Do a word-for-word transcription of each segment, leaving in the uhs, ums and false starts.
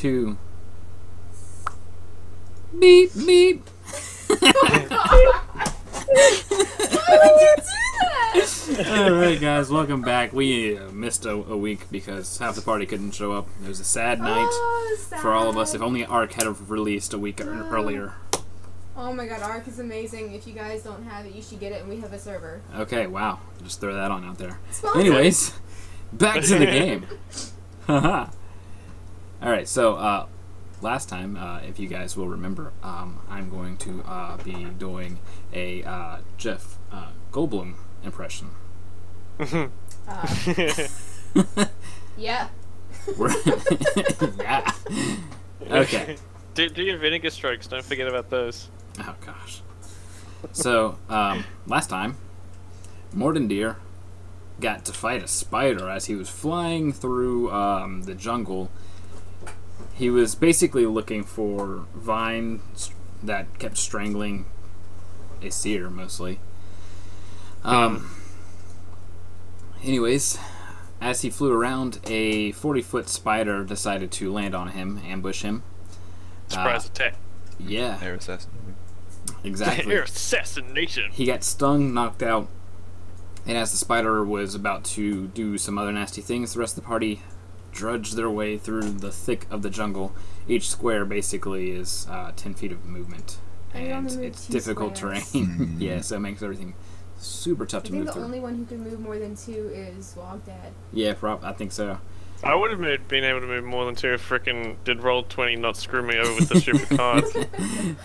two. Beep, beep. Why would you do that? Alright guys, welcome back. We uh, missed a, a week because half the party couldn't show up. It was a sad night oh, sad. for all of us. If only Ark had released a week oh. earlier. Oh my god, Ark is amazing. If you guys don't have it, you should get it, and we have a server. Okay, wow. Just throw that on out there. Anyways, back to the game. Haha. Alright, so, uh, last time, uh, if you guys will remember, um, I'm going to uh, be doing a uh, Jeff uh, Goldblum impression. uh. Yeah. Yeah. Okay. Do, do your vinegar strokes, don't forget about those. Oh gosh. So, um, last time, Mordendeer got to fight a spider as he was flying through um, the jungle. He was basically looking for vines that kept strangling Aesir, mostly. Um, anyways, as he flew around, a forty-foot spider decided to land on him, ambush him. Surprise uh, attack. Yeah. Air assassination. Exactly. Air assassination. He got stung, knocked out, and as the spider was about to do some other nasty things, the rest of the party drudged their way through the thick of the jungle. Each square basically is uh, ten feet of movement, and it's difficult squares. terrain. Yeah, so it makes everything super tough I to move through. I think the only one who can move more than two is Walk Dad. Yeah, prob I think so. I would have made, been able to move more than two if frickin' did roll twenty not screw me over with the stupid cards.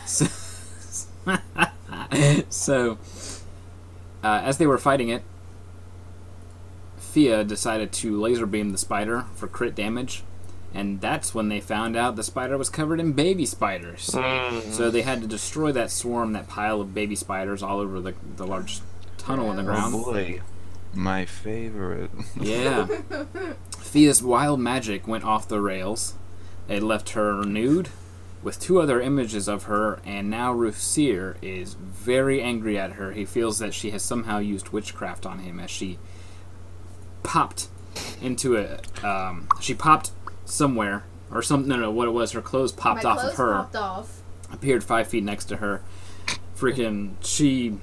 So, so uh, as they were fighting it, Fia decided to laser beam the spider for crit damage, and that's when they found out the spider was covered in baby spiders. Mm. So they had to destroy that swarm, that pile of baby spiders all over the, the large tunnel in the ground. Oh boy, my favorite. Yeah. Fia's wild magic went off the rails. It left her nude, with two other images of her, and now Rousier is very angry at her. He feels that she has somehow used witchcraft on him as she popped into a. Um, she popped somewhere, or something. No, no, what it was. Her clothes popped My off clothes of her. Popped off. Appeared five feet next to her. Freaking, she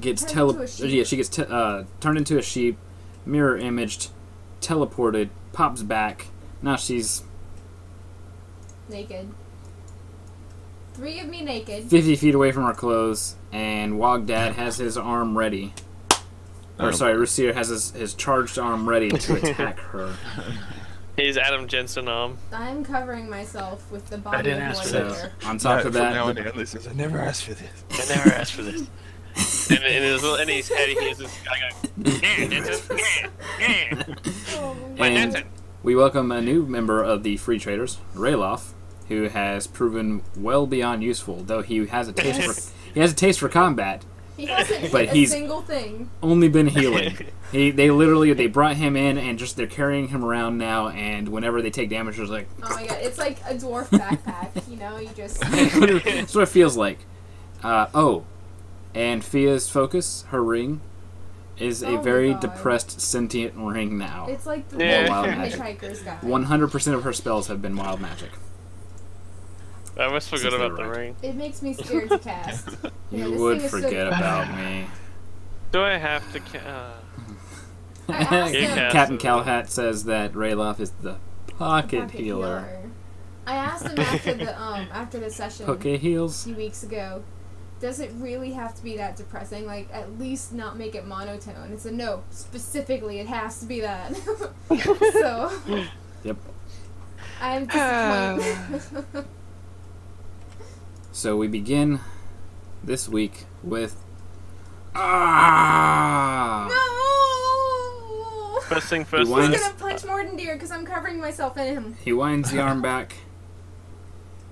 gets tele. Yeah, she gets te uh, turned into a sheep, mirror imaged. Teleported, pops back. Now she's naked. Three of me naked. Fifty feet away from her clothes, and Wogdad has his arm ready. Or oh. sorry, Rousier has his, his charged arm ready to attack her. His Adam Jensen arm. I'm covering myself with the body. I didn't ask for this. On top of that, I never asked for this. I never asked for this. And, and, his little, and he's head, he has this guy going, yeah, Denton, yeah, yeah. Oh, and we welcome a new member of the Free Traders, Ralof, who has proven well beyond useful, though he has a taste for he has a taste for combat. He hasn't but hit a he's single thing. Only been healing. He they literally they brought him in and just they're carrying him around now, and whenever they take damage, it's like oh my god, it's like a dwarf backpack, you know, you just that's what it feels like. Uh, oh. And Fia's focus, her ring, is oh a very depressed sentient ring now. It's like the yeah. wild magic. one hundred percent of her spells have been wild magic. I almost forgot about the ring. It makes me scared to cast. You yeah, would forget so about me. Do I have to cast? Captain Cowhat says that Ralof is the pocket, the pocket healer. healer. I asked him after the um after the session okay, heals. a few weeks ago. Does it really have to be that depressing? Like, at least not make it monotone. It's a no. Specifically, it has to be that. So. Yep. I'm disappointed. Um. So we begin this week with. Ah! No! First thing first. I'm gonna punch Mordendeer because I'm covering myself in him. He winds the arm back.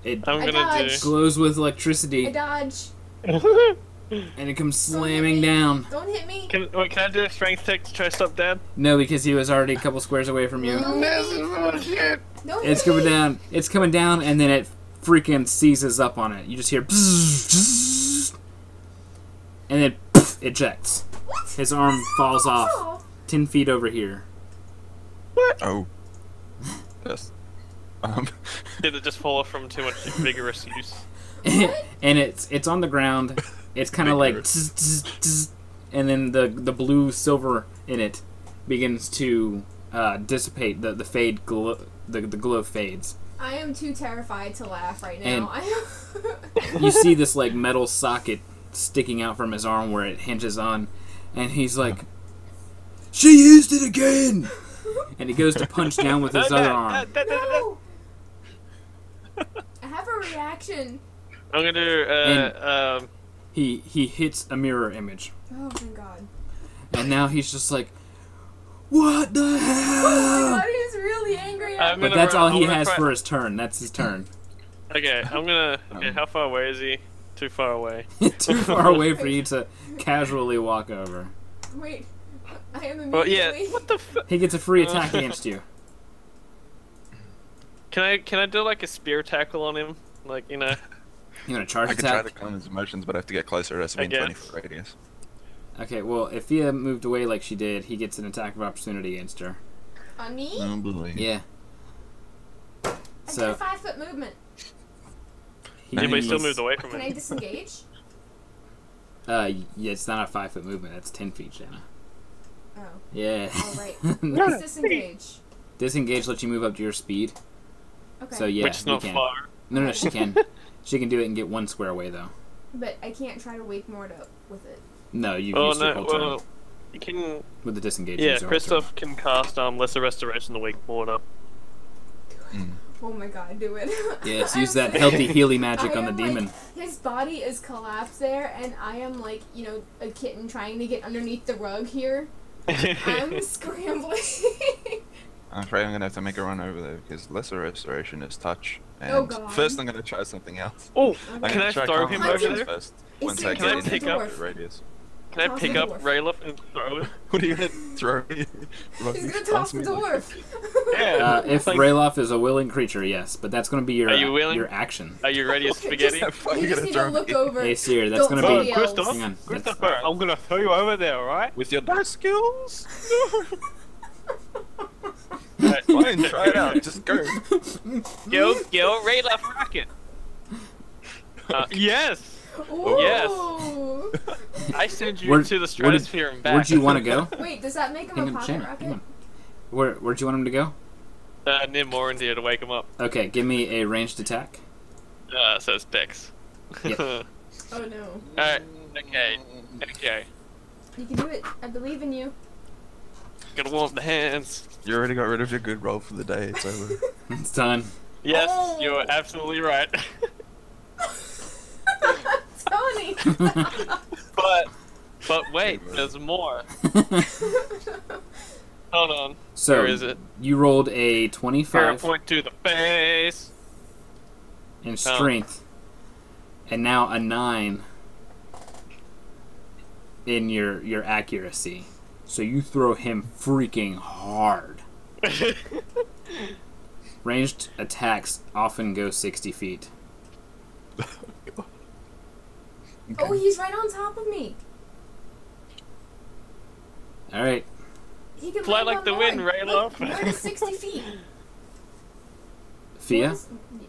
It I'm gonna do. glows with electricity. I dodge. And it comes slamming down. Don't hit me! Can, wait, can I do a strength check to try to stop Dad? No, because he was already a couple squares away from you. No, this shit! It's coming down. It's coming down, and then it freaking seizes up on it. You just hear, and then ejects. What? His arm falls off ten feet over here. What? Oh. Yes. Um. Did it just fall from too much vigorous use? And it's it's on the ground. It's kind of like, tz, tz, tz, and then the the blue silver in it begins to uh, dissipate. The the fade glow, the the glow fades. I am too terrified to laugh right now. And you see this like metal socket sticking out from his arm where it hinges on, and he's like, "She used it again!" And he goes to punch down with his other arm. No. I have a reaction. I'm gonna. Uh, um. He he hits a mirror image. Oh my god! And now he's just like, "What the hell?" Oh my god, he's really angry. At but that's run. all he has try. for his turn. That's his turn. Okay, I'm gonna. Okay, how far away is he? Too far away. Too far away for you to casually walk over. Wait. I am immediately... Well, yeah. What the f He gets a free attack against you. Can I can I do like a spear tackle on him? Like, you know. You want to charge I attack? I can try to climb his emotions, but I have to get closer. That's mean twenty foot radius. Okay, well, if Fia moved away like she did, he gets an attack of opportunity against her. On me? Probably. Yeah. I so, did a five foot movement. He Anybody still moved away from it? Can I disengage? Uh, yeah, it's not a five foot movement. That's ten feet, Jenna. Oh. Yeah. All right. Let's disengage. Disengage lets you move up to your speed. Okay. So yeah, Which is not can. far. No, no, she can. She can do it and get one square away though. But I can't try to wake Mort up with it. No, you oh, used no, your whole well, turn. You can. With the disengage. Yeah, Christoph can cast um lesser restoration to wake Mort up. Mm. Oh my god, do it. Yes, use that healthy healy magic on the demon. Like, his body is collapsed there, and I am like, you know, a kitten trying to get underneath the rug here. I'm scrambling. I'm afraid I'm going to have to make a run over there because lesser restoration is touch. And oh god. First I'm going to try something else. Oh, okay. Can I throw him over there? First, once I get pick up radius. Can I pick up Ralof and throw him? What are you going to throw? He's going to toss the dwarf. Yeah. Uh, if like, Ralof is a willing creature, yes, but that's going to be your, you your action. Are you ready as spaghetti? Just, you just need to look me. over. Aesir, that's going to oh, be... Christoph, hang on, Christoph, I'm going to throw you over there, alright? With your dice skills? Right, fine, try it out. Just go. Yo, yo, Ralof rocket. Uh, yes! Ooh. Yes! I send you where, to the stratosphere and back. Where'd you want to go? Wait, does that make him Hang a pocket rocket? Where, where'd you want him to go? Uh, near Mordendeer to wake him up. Okay, give me a ranged attack. Uh, so it's dex. Yep. Oh no. Alright, okay, okay. You can do it, I believe in you. Gotta warm the hands. You already got rid of your good roll for the day, it's over. It's done. Yes, oh. You're absolutely right. Tony! but, but wait, there's more. Hold on. So, where is it? You rolled a twenty-five. Point to the face. In strength. Oh. And now a nine in your, your accuracy. So you throw him freaking hard. Ranged attacks often go sixty feet. Okay. Oh, he's right on top of me. All right. He can fly like the wind, Ralof. Right sixty feet. Fia,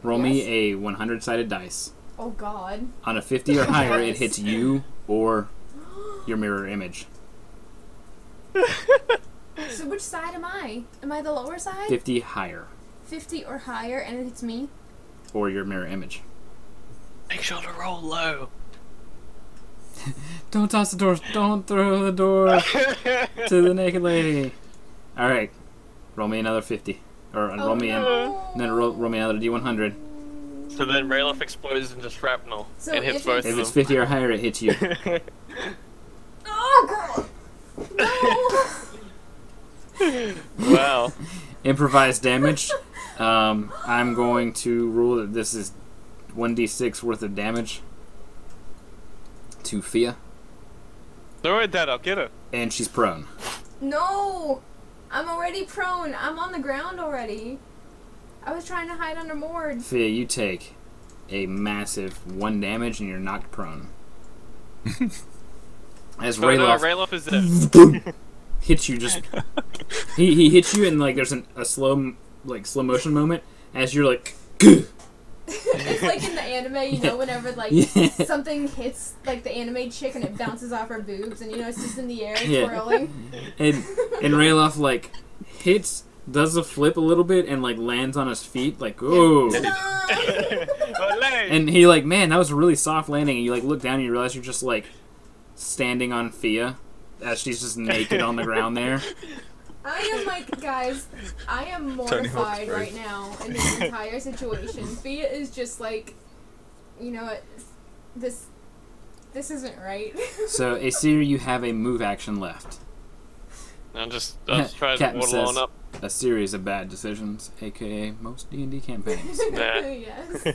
roll yes. me a one hundred sided dice. Oh God. On a fifty or higher, yes. It hits you or your mirror image. So which side am I? Am I the lower side? fifty higher. fifty or higher, and it hits me. Or your mirror image. Make sure to roll low. Don't toss the doors. Don't throw the door to the naked lady. All right, roll me another fifty, or oh, roll me no. in, and then roll, roll me another D one hundred. So then Ralof explodes into shrapnel so and hits both. If it's fifty or higher, it hits you. Oh god! No. Wow. Improvised damage. Um, I'm going to rule that this is one d six worth of damage. To Fia. Don't worry, Dad, I'll get her. And she's prone. No! I'm already prone. I'm on the ground already. I was trying to hide under Mord. Fia, you take a massive one damage and you're knocked prone. As oh, Ralof, no, Ralof is there. Hits you just... he, he hits you and like there's an, a slow like slow motion moment as you're like. It's like in the anime, you know, whenever like yeah. something hits like the anime chick and it bounces off her boobs, and you know it's just in the air yeah. twirling. And and Ralof like hits, does a flip a little bit, and like lands on his feet, like ooh. And he like, man, that was a really soft landing. And you like look down and you realize you're just like standing on Fia, as she's just naked on the ground there. I am like, guys, I am mortified right now in this entire situation. Fia is just like, you know what, this, this isn't right. So, Aesir, you have a move action left. I'm just, I'm just trying to waddle on up. A series of bad decisions, aka most D and D campaigns. Yes.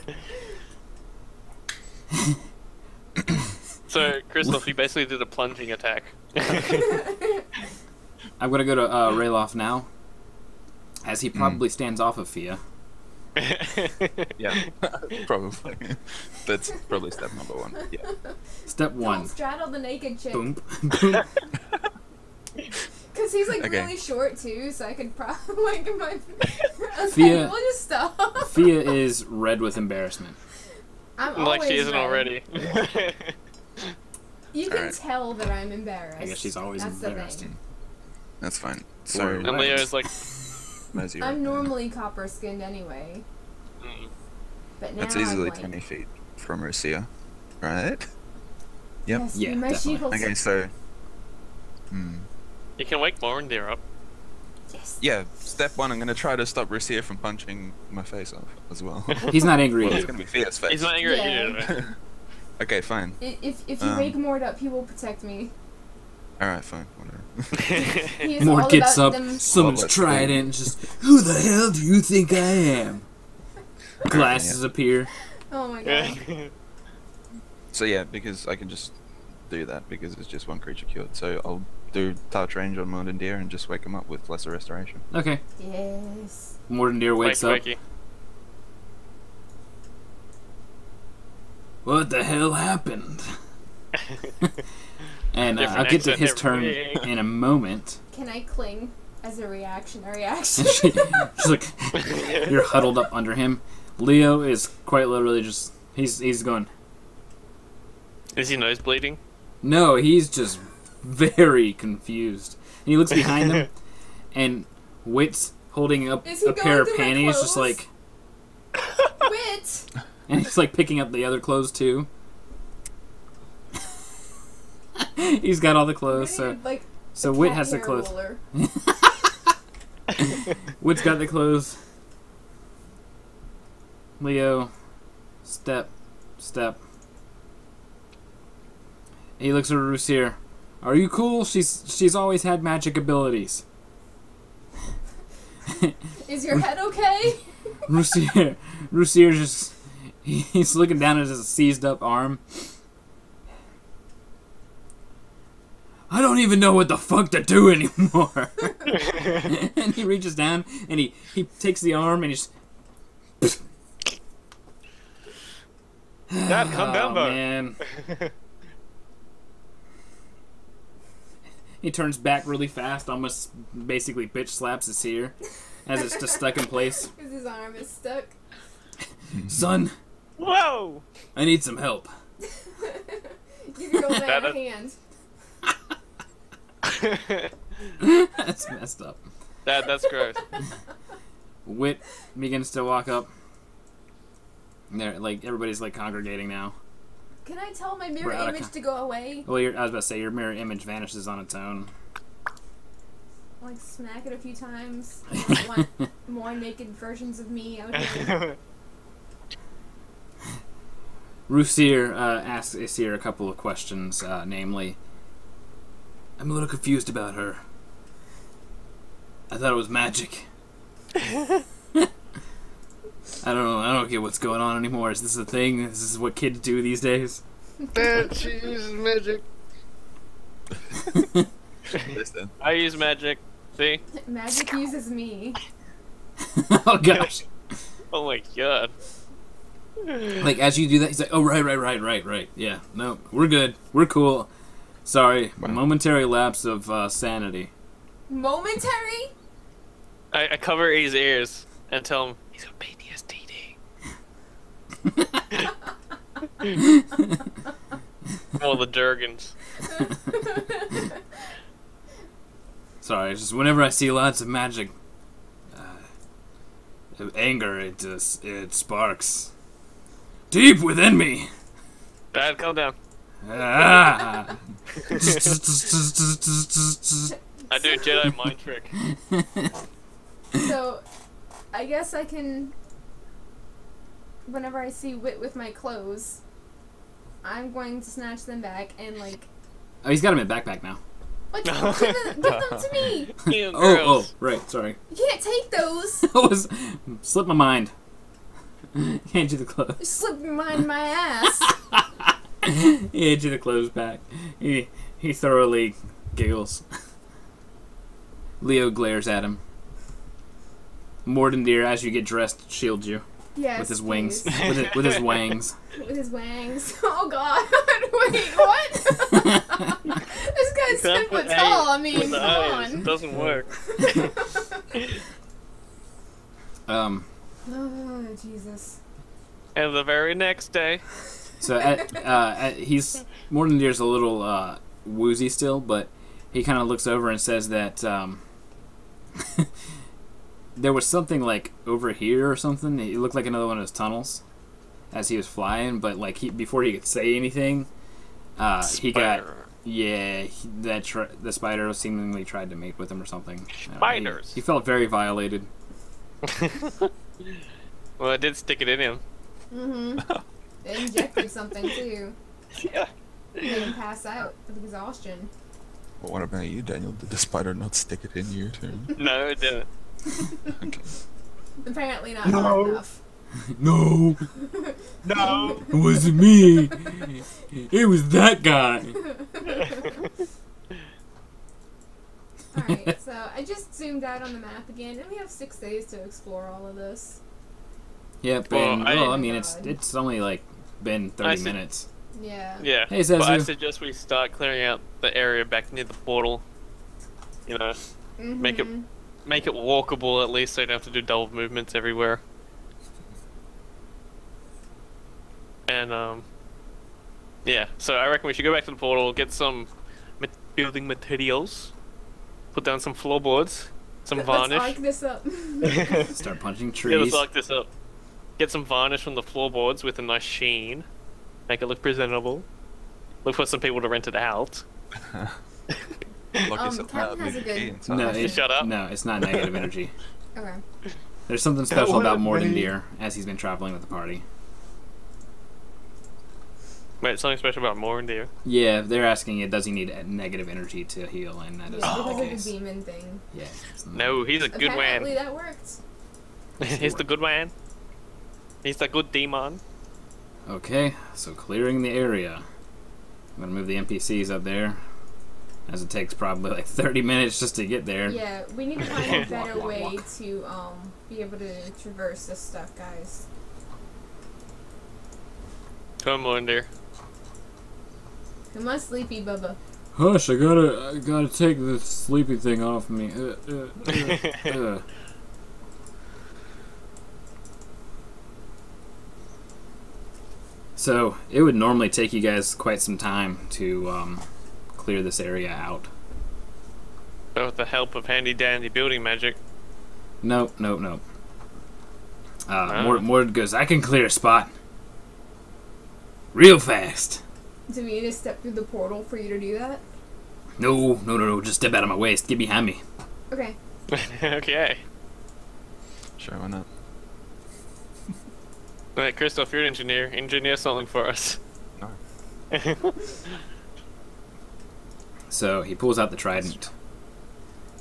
So, Christoph, you basically did a plunging attack. I'm gonna go to uh, Ralof now, as he probably mm. stands off of Fia. Yeah, probably. That's probably step number one. Yeah. Step one. Don't straddle the naked chick. Boom. Because he's like okay. really short too, so I could probably like my. Okay, Fia, we'll just stop. Fia is red with embarrassment. I'm like she isn't red. already. You can right. tell that I'm embarrassed. I guess she's always That's embarrassed. That's fine. Sorry. And Leo's like, I'm normally copper skinned anyway. Mm. But now that's easily like... twenty feet from Rousier, right? Yep. Yes, yeah. Definitely. Okay, so. Hmm. You can wake Mordendeer up. Yes. Yeah. Step one. I'm gonna try to stop Rousier from punching my face off as well. He's not angry. Well, it's gonna be fierce face. He's not angry. Yeah. At you. Okay, fine. If if you um, wake Mord up, he will protect me. Alright, fine, whatever. Mord gets up, them. someone's oh, trying it, and just, who the hell do you think I am? Glasses yeah. appear. Oh my god. So yeah, because I can just do that, because it's just one creature cured. So I'll do touch range on Mordendeer and just wake him up with Lesser Restoration. Okay. Yes. Mordendeer wakes wakey, up. Wakey. What the hell happened? And uh, I'll get to his turn in a moment. Can I cling as a reaction? A reaction? she, she's like, you're huddled up under him. Leo is quite literally just, he's he's going. Is he nose bleeding? No, he's just very confused. And he looks behind him, and Wit's holding up a pair of panties, just like. Wit! And he's like picking up the other clothes too. He's got all the clothes, so need, like, so Wit has the clothes. Wit's got the clothes. Leo, step, step. He looks at Rousier. Are you cool? She's she's always had magic abilities. Is your head okay? Rousier, Rousier just he's looking down at his seized up arm. I don't even know what the fuck to do anymore. And he reaches down and he, he takes the arm and he's just... Dad, come oh, down, though. Man. He turns back really fast, almost basically bitch slaps his ear as it's just stuck in place. Because his arm is stuck. Son. Whoa! I need some help. You can go lay on a hand. That's messed up. That that's gross. Wit begins to walk up. There, like everybody's like congregating now. Can I tell my mirror image to go away? Well, you're, I was about to say your mirror image vanishes on its own. Like smack it a few times. I want more naked versions of me out here. Rousier uh, asks Aesir a couple of questions, uh, namely. I'm a little confused about her. I thought it was magic. I don't know. I don't get what's going on anymore. Is this a thing? Is this what kids do these days? Man, she uses magic. Listen. I use magic. See? Magic uses me. Oh gosh. Oh my god. Like as you do that, he's like, "Oh right, right, right, right, right. Yeah. No, we're good. We're cool." Sorry, wow. Momentary lapse of uh, sanity. Momentary? I, I cover his ears and tell him He's got P T S D. All the Durgans. Sorry, it's just whenever I see lots of magic, uh, anger, it just, it sparks deep within me. Bad, calm down. Ah. I do a Jedi mind trick. So, I guess I can, whenever I see Wit with my clothes, I'm going to snatch them back and, like... Oh, he's got them in a backpack now. Like, give them, give them to me! You oh, gross. Oh, right, sorry. You can't take those! I was... Slipped my mind. Hand you the clothes. You slipped my mind my ass. He hands you the clothes back. He, he thoroughly giggles. Leo glares at him. Mordendeer, as you get dressed, shields you. Yes, with his wings. With his, with his wangs. With his wangs. Oh, God. Wait, what? This guy's ten foot tall. I mean, come on. It doesn't work. um. Oh, Jesus. And the very next day. So, at, uh, at, he's... Mordendeer's a little uh, woozy still, but he kind of looks over and says that... Um, there was something like over here or something. It looked like another one of his tunnels as he was flying, but like he before he could say anything, uh, he got yeah he, that tr the spider seemingly tried to mate with him or something. Spiders. Uh, he, he felt very violated. Well, it did stick it in him. Mm-hmm. It injected something too. Yeah. Made him pass out with exhaustion. Well, what about you, Daniel? Did the spider not stick it in you too? No, it didn't. Okay. Apparently not no. hard enough. No. No. It wasn't me. It was that guy. Alright, so I just zoomed out on the map again, and we have six days to explore all of this. Yep, well, and, I, well, I mean, God. it's it's only, like, been thirty minutes. Yeah. Yeah. Hey, Zazu. But I suggest we start clearing out the area back near the portal. You know, mm-hmm. make it... Make it walkable at least, so you don't have to do double movements everywhere. And um, yeah. So I reckon we should go back to the portal, get some building materials, put down some floorboards, some varnish. Let's lock this up. Start punching trees. Yeah, let's lock this up. Get some varnish from the floorboards with a nice sheen, make it look presentable. Look for some people to rent it out. Um, Captain has a good... No, it, Shut up. No, it's not negative energy. Okay. There's something special about Mordendeer as he's been traveling with the party. Wait, something special about Mordendeer? Yeah, they're asking, it, does he need negative energy to heal? And that is yeah, oh. like a demon thing. Yeah. No, he's a good man. Apparently that worked. He's the good man. He's the good demon. Okay, so clearing the area. I'm gonna move the N P Cs up there. As it takes probably like thirty minutes just to get there. Yeah, we need to find a better walk, walk, way walk. to um, be able to traverse this stuff, guys. Come on, dear. Come on, sleepy Bubba. Hush! I gotta, I gotta take this sleepy thing off me. Uh, uh, uh, uh. So it would normally take you guys quite some time to. Um, Clear this area out. But with the help of handy dandy building magic. Nope, nope, nope. Uh, oh. Mord, Mord goes, I can clear a spot. Real fast. Do we need to step through the portal for you to do that? No, no, no, no. Just step out of my way. Get behind me. Okay. Okay. Sure, why not? Alright, Christoph, you're an engineer. Engineer something for us. No. So he pulls out the trident.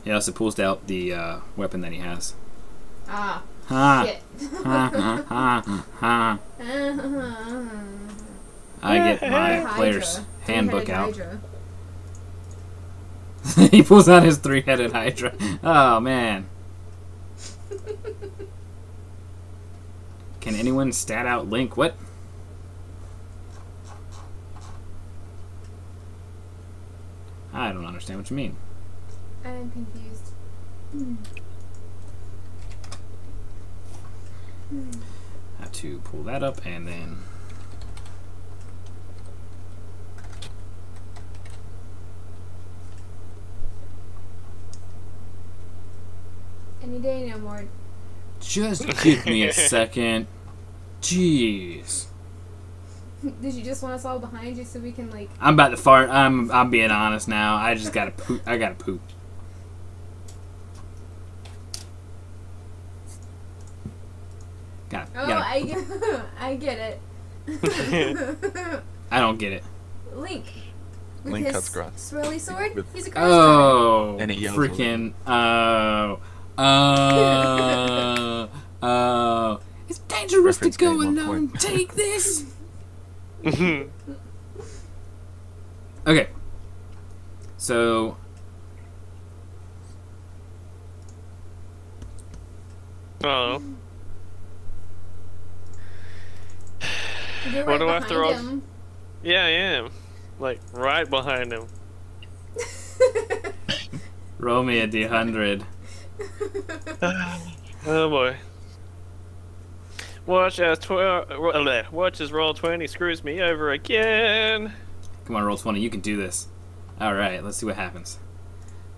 He also pulls out the uh, weapon that he has. Ah. Ha. Shit. Ha, ha, ha, ha. I get my Hydra. player's handbook out. He pulls out his three-headed Hydra. Oh man. Can anyone stat out Link? What? I don't understand what you mean. I'm confused. Mm. I have to pull that up and then any day no more. Just give me a second. Jeez. Did you just want us all behind you so we can like? I'm about to fart. I'm I'm being honest now. I just gotta poop. I gotta poop. Gotta, oh, gotta I get, I get it. I don't get it. Link. With Link cuts grass. Swirly sword. With, He's a grass. Oh, and he freaking! Oh, oh, oh! It's dangerous Reference to go alone. Take this. Okay, so oh, what do I throw? Him. Yeah, I am like right behind him. Roll me a d one hundred. Oh boy. Watch as twelve. Watch as roll twenty screws me over again. Come on, roll twenty. You can do this. All right, let's see what happens.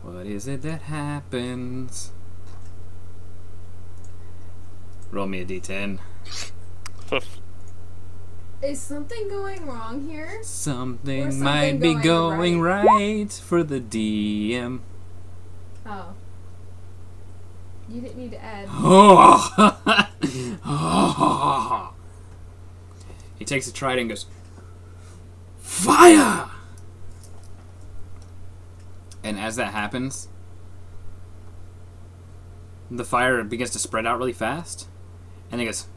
What is it that happens? Roll me a d ten. Is something going wrong here? Something, something might going be going right. right for the D M. Oh. You didn't need to add. Oh. He takes a trident and goes, fire! And as that happens, the fire begins to spread out really fast. And he goes,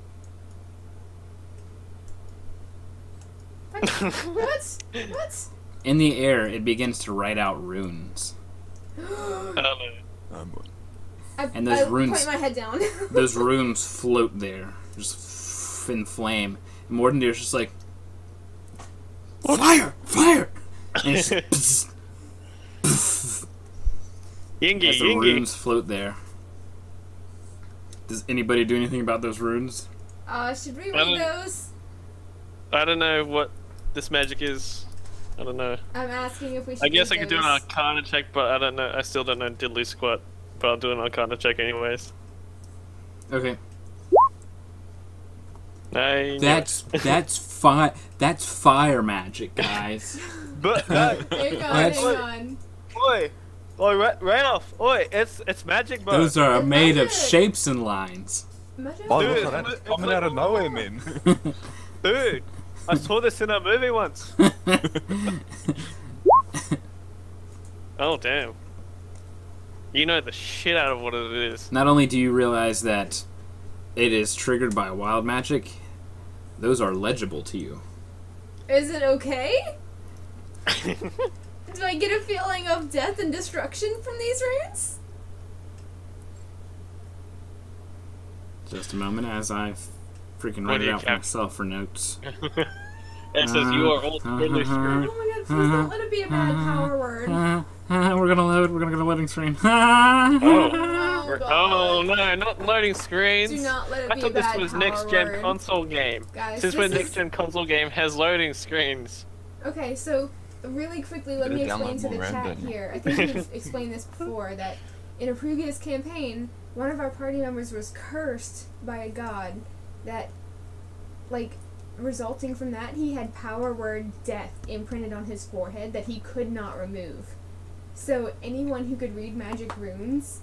what? What? What? In the air, it begins to write out runes. I'm And those I runes, my head down. Those runes float there, just in flame. And Mordendeer's just like, fire, fire! And it's just, pss, pss. Yingy, as the yingy. runes float there. Does anybody do anything about those runes? Uh, should we read those? I don't know what this magic is. I don't know. I'm asking if we should. I guess I could do an Arcana check, but I don't know. I still don't know diddly squat. But I'll do an Arcana check anyways. Okay. Nine. That's that's fire. That's fire magic, guys. But uh, hang on, that's, hang on. Oi, oi, Ralof, oi! It's it's magic, bro. Those are it's made magic. of shapes and lines. Magic. Oh, Dude, look at that. It's coming like, out of nowhere, man. Dude, I saw this in a movie once. Oh damn. You know the shit out of what it is. Not only do you realize that it is triggered by wild magic, those are legible to you. Is it okay? Do I get a feeling of death and destruction from these runes? Just a moment as I freaking write it out for myself for notes. It says you are all totally screwed. Oh my god, please don't let it be a bad power word. Uh, we're gonna load. We're gonna go to loading screen. oh, oh, oh no! Not loading screens. Do not let it I be thought bad this was next gen word. console game. Guys, Since when is... next gen console game has loading screens. Okay, so really quickly, let me explain to the random. chat here. I think we've explained this before. That in a previous campaign, one of our party members was cursed by a god. That, like, resulting from that, he had power word death imprinted on his forehead that he could not remove. So anyone who could read magic runes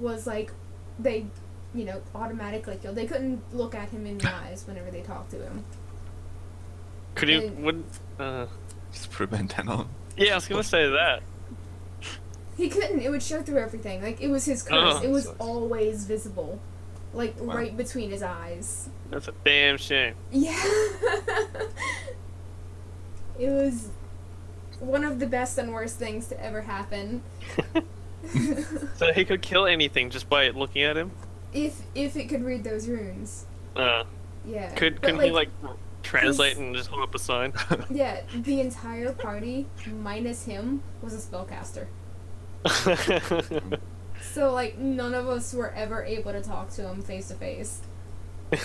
was like, they, you know, automatically killed. They couldn't look at him in the eyes whenever they talked to him. Could you, and, wouldn't, uh... Just put a bandana on. Yeah, I was gonna say that. He couldn't, it would show through everything. Like, it was his curse. Oh, it was always visible. Like, wow. right between his eyes. That's a damn shame. Yeah. It was... one of the best and worst things to ever happen. So he could kill anything just by looking at him? If if it could read those runes. Uh, yeah. Could couldn't like, he like translate and just hold up a sign? Yeah, the entire party minus him was a spellcaster. So like none of us were ever able to talk to him face to face. It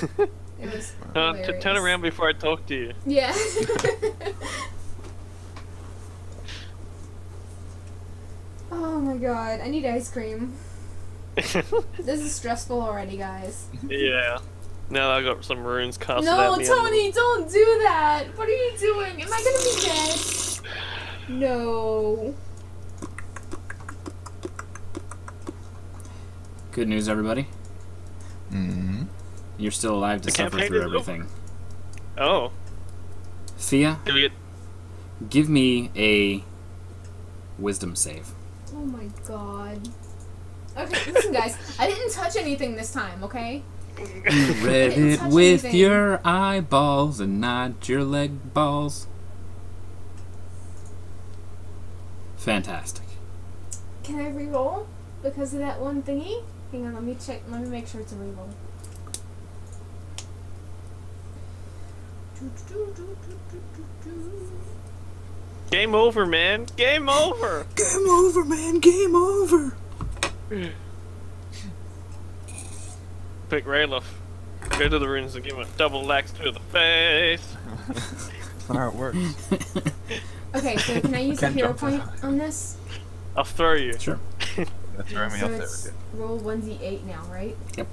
was uh, t turn around before I talk to you. Yeah. Oh my god, I need ice cream. This is stressful already, guys. Yeah. Now I got some runes casted no, at me. No, Tony, don't do that! What are you doing? Am I gonna be dead? No. Good news, everybody. Mm-hmm. You're still alive to the suffer through everything. Oh. Fia, Did we get give me a wisdom save. Oh my god. Okay, listen guys, I didn't touch anything this time, okay? You read it with anything. your eyeballs and not your leg balls. Fantastic. Can I re-roll because of that one thingy? Hang on, let me check, let me make sure it's a re-roll. Game over, man. Game over. Game over, man. Game over. Pick Ralof. Go to the runes and give him a double axe to the face. That's not how it works. Okay, so can I use a hero point on this? I'll throw you. Sure. That's throwing me up there. Roll one d eight now, right? Yep.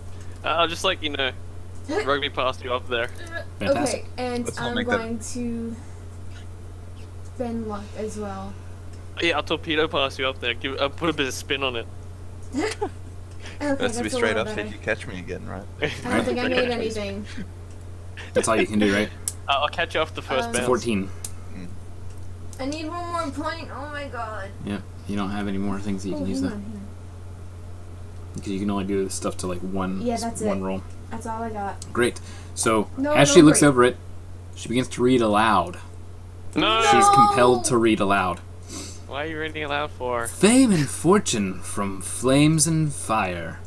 Uh, I'll just like you know. Rugby passed you up there. Fantastic. Okay, and I'm going that... to bend luck as well. Yeah, I'll torpedo pass you up there. Give, I'll put a bit of spin on it. Okay, that's, that's to be straight up said you catch me again, right? I don't think I made anything. That's all you can do, right? Uh, I'll catch you off the first um, bounce. fourteen. Mm. I need one more point. Oh my god. Yeah, you don't have any more things that you oh, can use though. Because you can only do this stuff to like one, yeah, that's one it. roll. That's all I got. Great. So, no, as no, she looks great. over it, she begins to read aloud. No! She's compelled to read aloud. Why are you reading aloud for? Fame and fortune from flames and fire.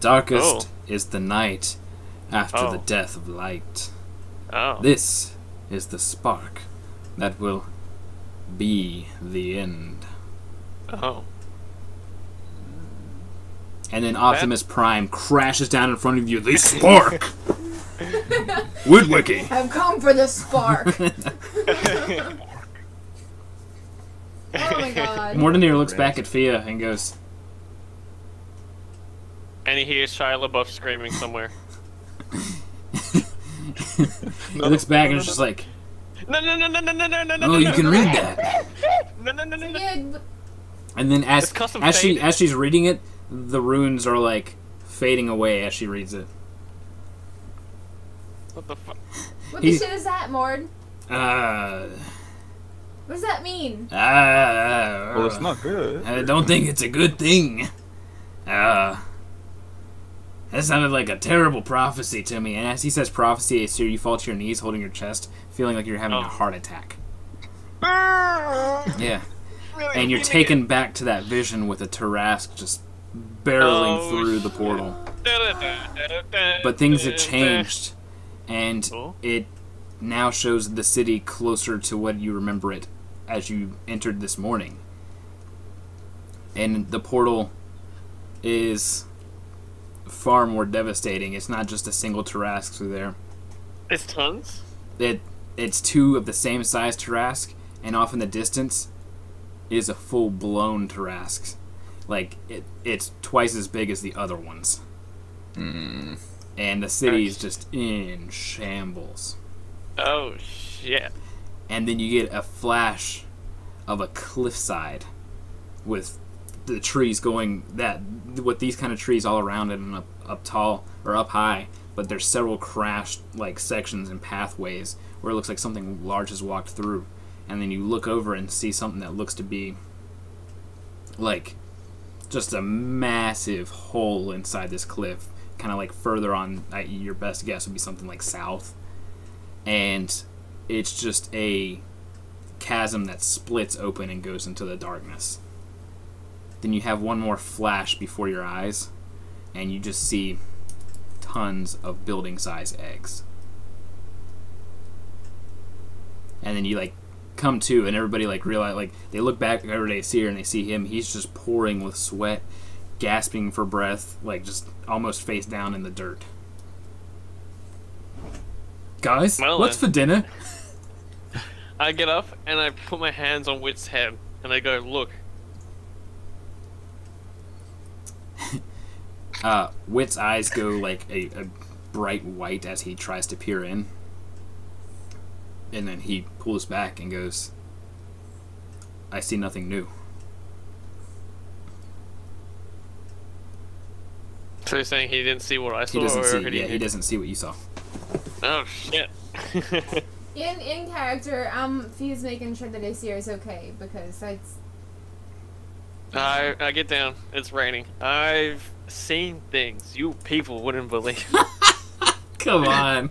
Darkest oh. is the night after oh. the death of light. Oh. This is the spark that will be the end. Oh. And then Optimus Prime crashes down in front of you. The spark! Woodwicking! I've come for the spark! Oh my god. Mordendeer looks back at Fia and goes... And he hears Shia LaBeouf screaming somewhere. He looks back and is just like... No, no, no, no, no, no, no, no, no, no, you can read that. No, no, no, no, no. And then as, as, she, as she's reading it, the runes are like fading away as she reads it. What the fuck? What the shit is that, Mord? Uh. What does that mean? Uh. Well, it's not good. I don't think it's a good thing. Uh. That sounded like a terrible prophecy to me. And as he says prophecy, Aesir, you fall to your knees, holding your chest, feeling like you're having oh. a heart attack. Yeah. And you're taken back to that vision with a Tarrasque just barreling oh, through the portal. But things have changed, and oh. it now shows the city closer to what you remember it as you entered this morning. And the portal is far more devastating. It's not just a single Tarrasque through there. It's tons? It, it's two of the same size Tarrasque, and off in the distance... is a full-blown Tarrasque. Like, it, it's twice as big as the other ones. Mm. And the city is just in shambles. Oh, shit. And then you get a flash of a cliffside with the trees going that... with these kind of trees all around it and up, up tall, or up high, but there's several crashed, like, sections and pathways where it looks like something large has walked through. And then you look over and see something that looks to be like just a massive hole inside this cliff, kind of like further on. Your best guess would be something like south, and it's just a chasm that splits open and goes into the darkness. Then you have one more flash before your eyes, and you just see tons of building-sized eggs, and then you like come to, and everybody like realize, like they look back over to Aesir and they see him. He's just pouring with sweat, gasping for breath, like just almost face down in the dirt. Guys, well, what's then. for dinner? I get up and I put my hands on Wit's head and I go, look. uh, Wit's eyes go like a, a bright white as he tries to peer in. And then he pulls back and goes, I see nothing new. So you're saying he didn't see what I saw? He doesn't or see, or yeah, he, he doesn't see what you saw. Oh, shit. in in character, um, Fia's making sure that Aesir is okay, because that's... I, I get down. It's raining. I've seen things you people wouldn't believe. Come on.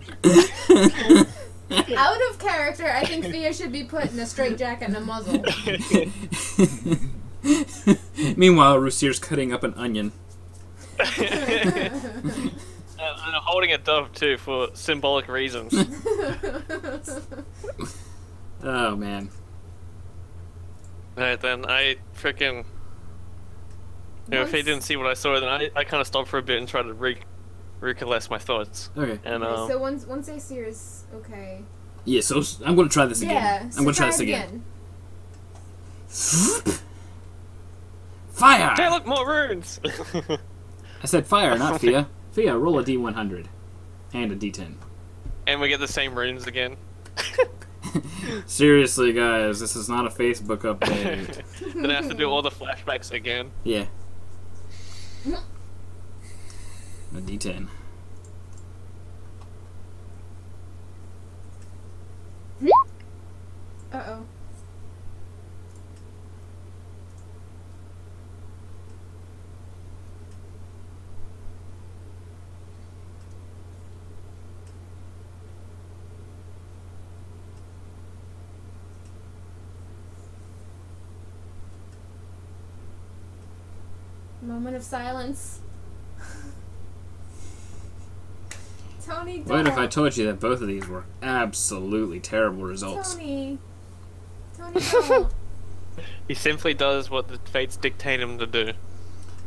Out of character, I think Fia should be put in a straitjacket and a muzzle. Meanwhile, Rousier's cutting up an onion. and, and holding a dove too for symbolic reasons. Oh man. Alright then, I frickin'. You know, if he didn't see what I saw, then I, I kind of stopped for a bit and tried to re recollect my thoughts. Okay. And, okay um, so once once Aesir is okay. Yeah. So I'm gonna try this again. Yeah. I'm so gonna try, try this again. again. Fire! Hey, look, more runes. I said fire, not Fia. Fia, roll a D one hundred. And a D ten. And we get the same runes again. Seriously, guys, this is not a Facebook update. Then I have to do all the flashbacks again. Yeah. A D ten. Uh-oh. Moment of silence. Tony, don't. What if I told you that both of these were absolutely terrible results? Tony. Tony, don't. He simply does what the fates dictate him to do.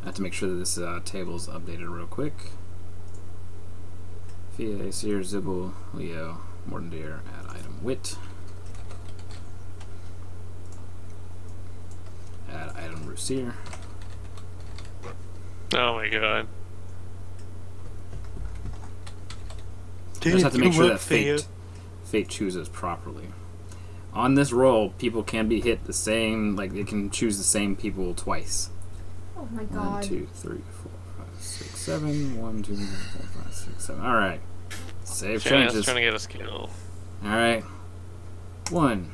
I have to make sure that this uh, table's updated real quick. Fia, Aesir, Zibble, Leo, Mordendeer, add item Wit. Add item Rousier. Oh my god. Dude, I just have to make sure that fate, fate chooses properly. On this roll, people can be hit the same, like they can choose the same people twice. Oh my god. one, two, three, four, five, six, seven. one, two, three, four, five, six, seven. Alright. Save sure, changes. I was trying to get a skill. Alright. one.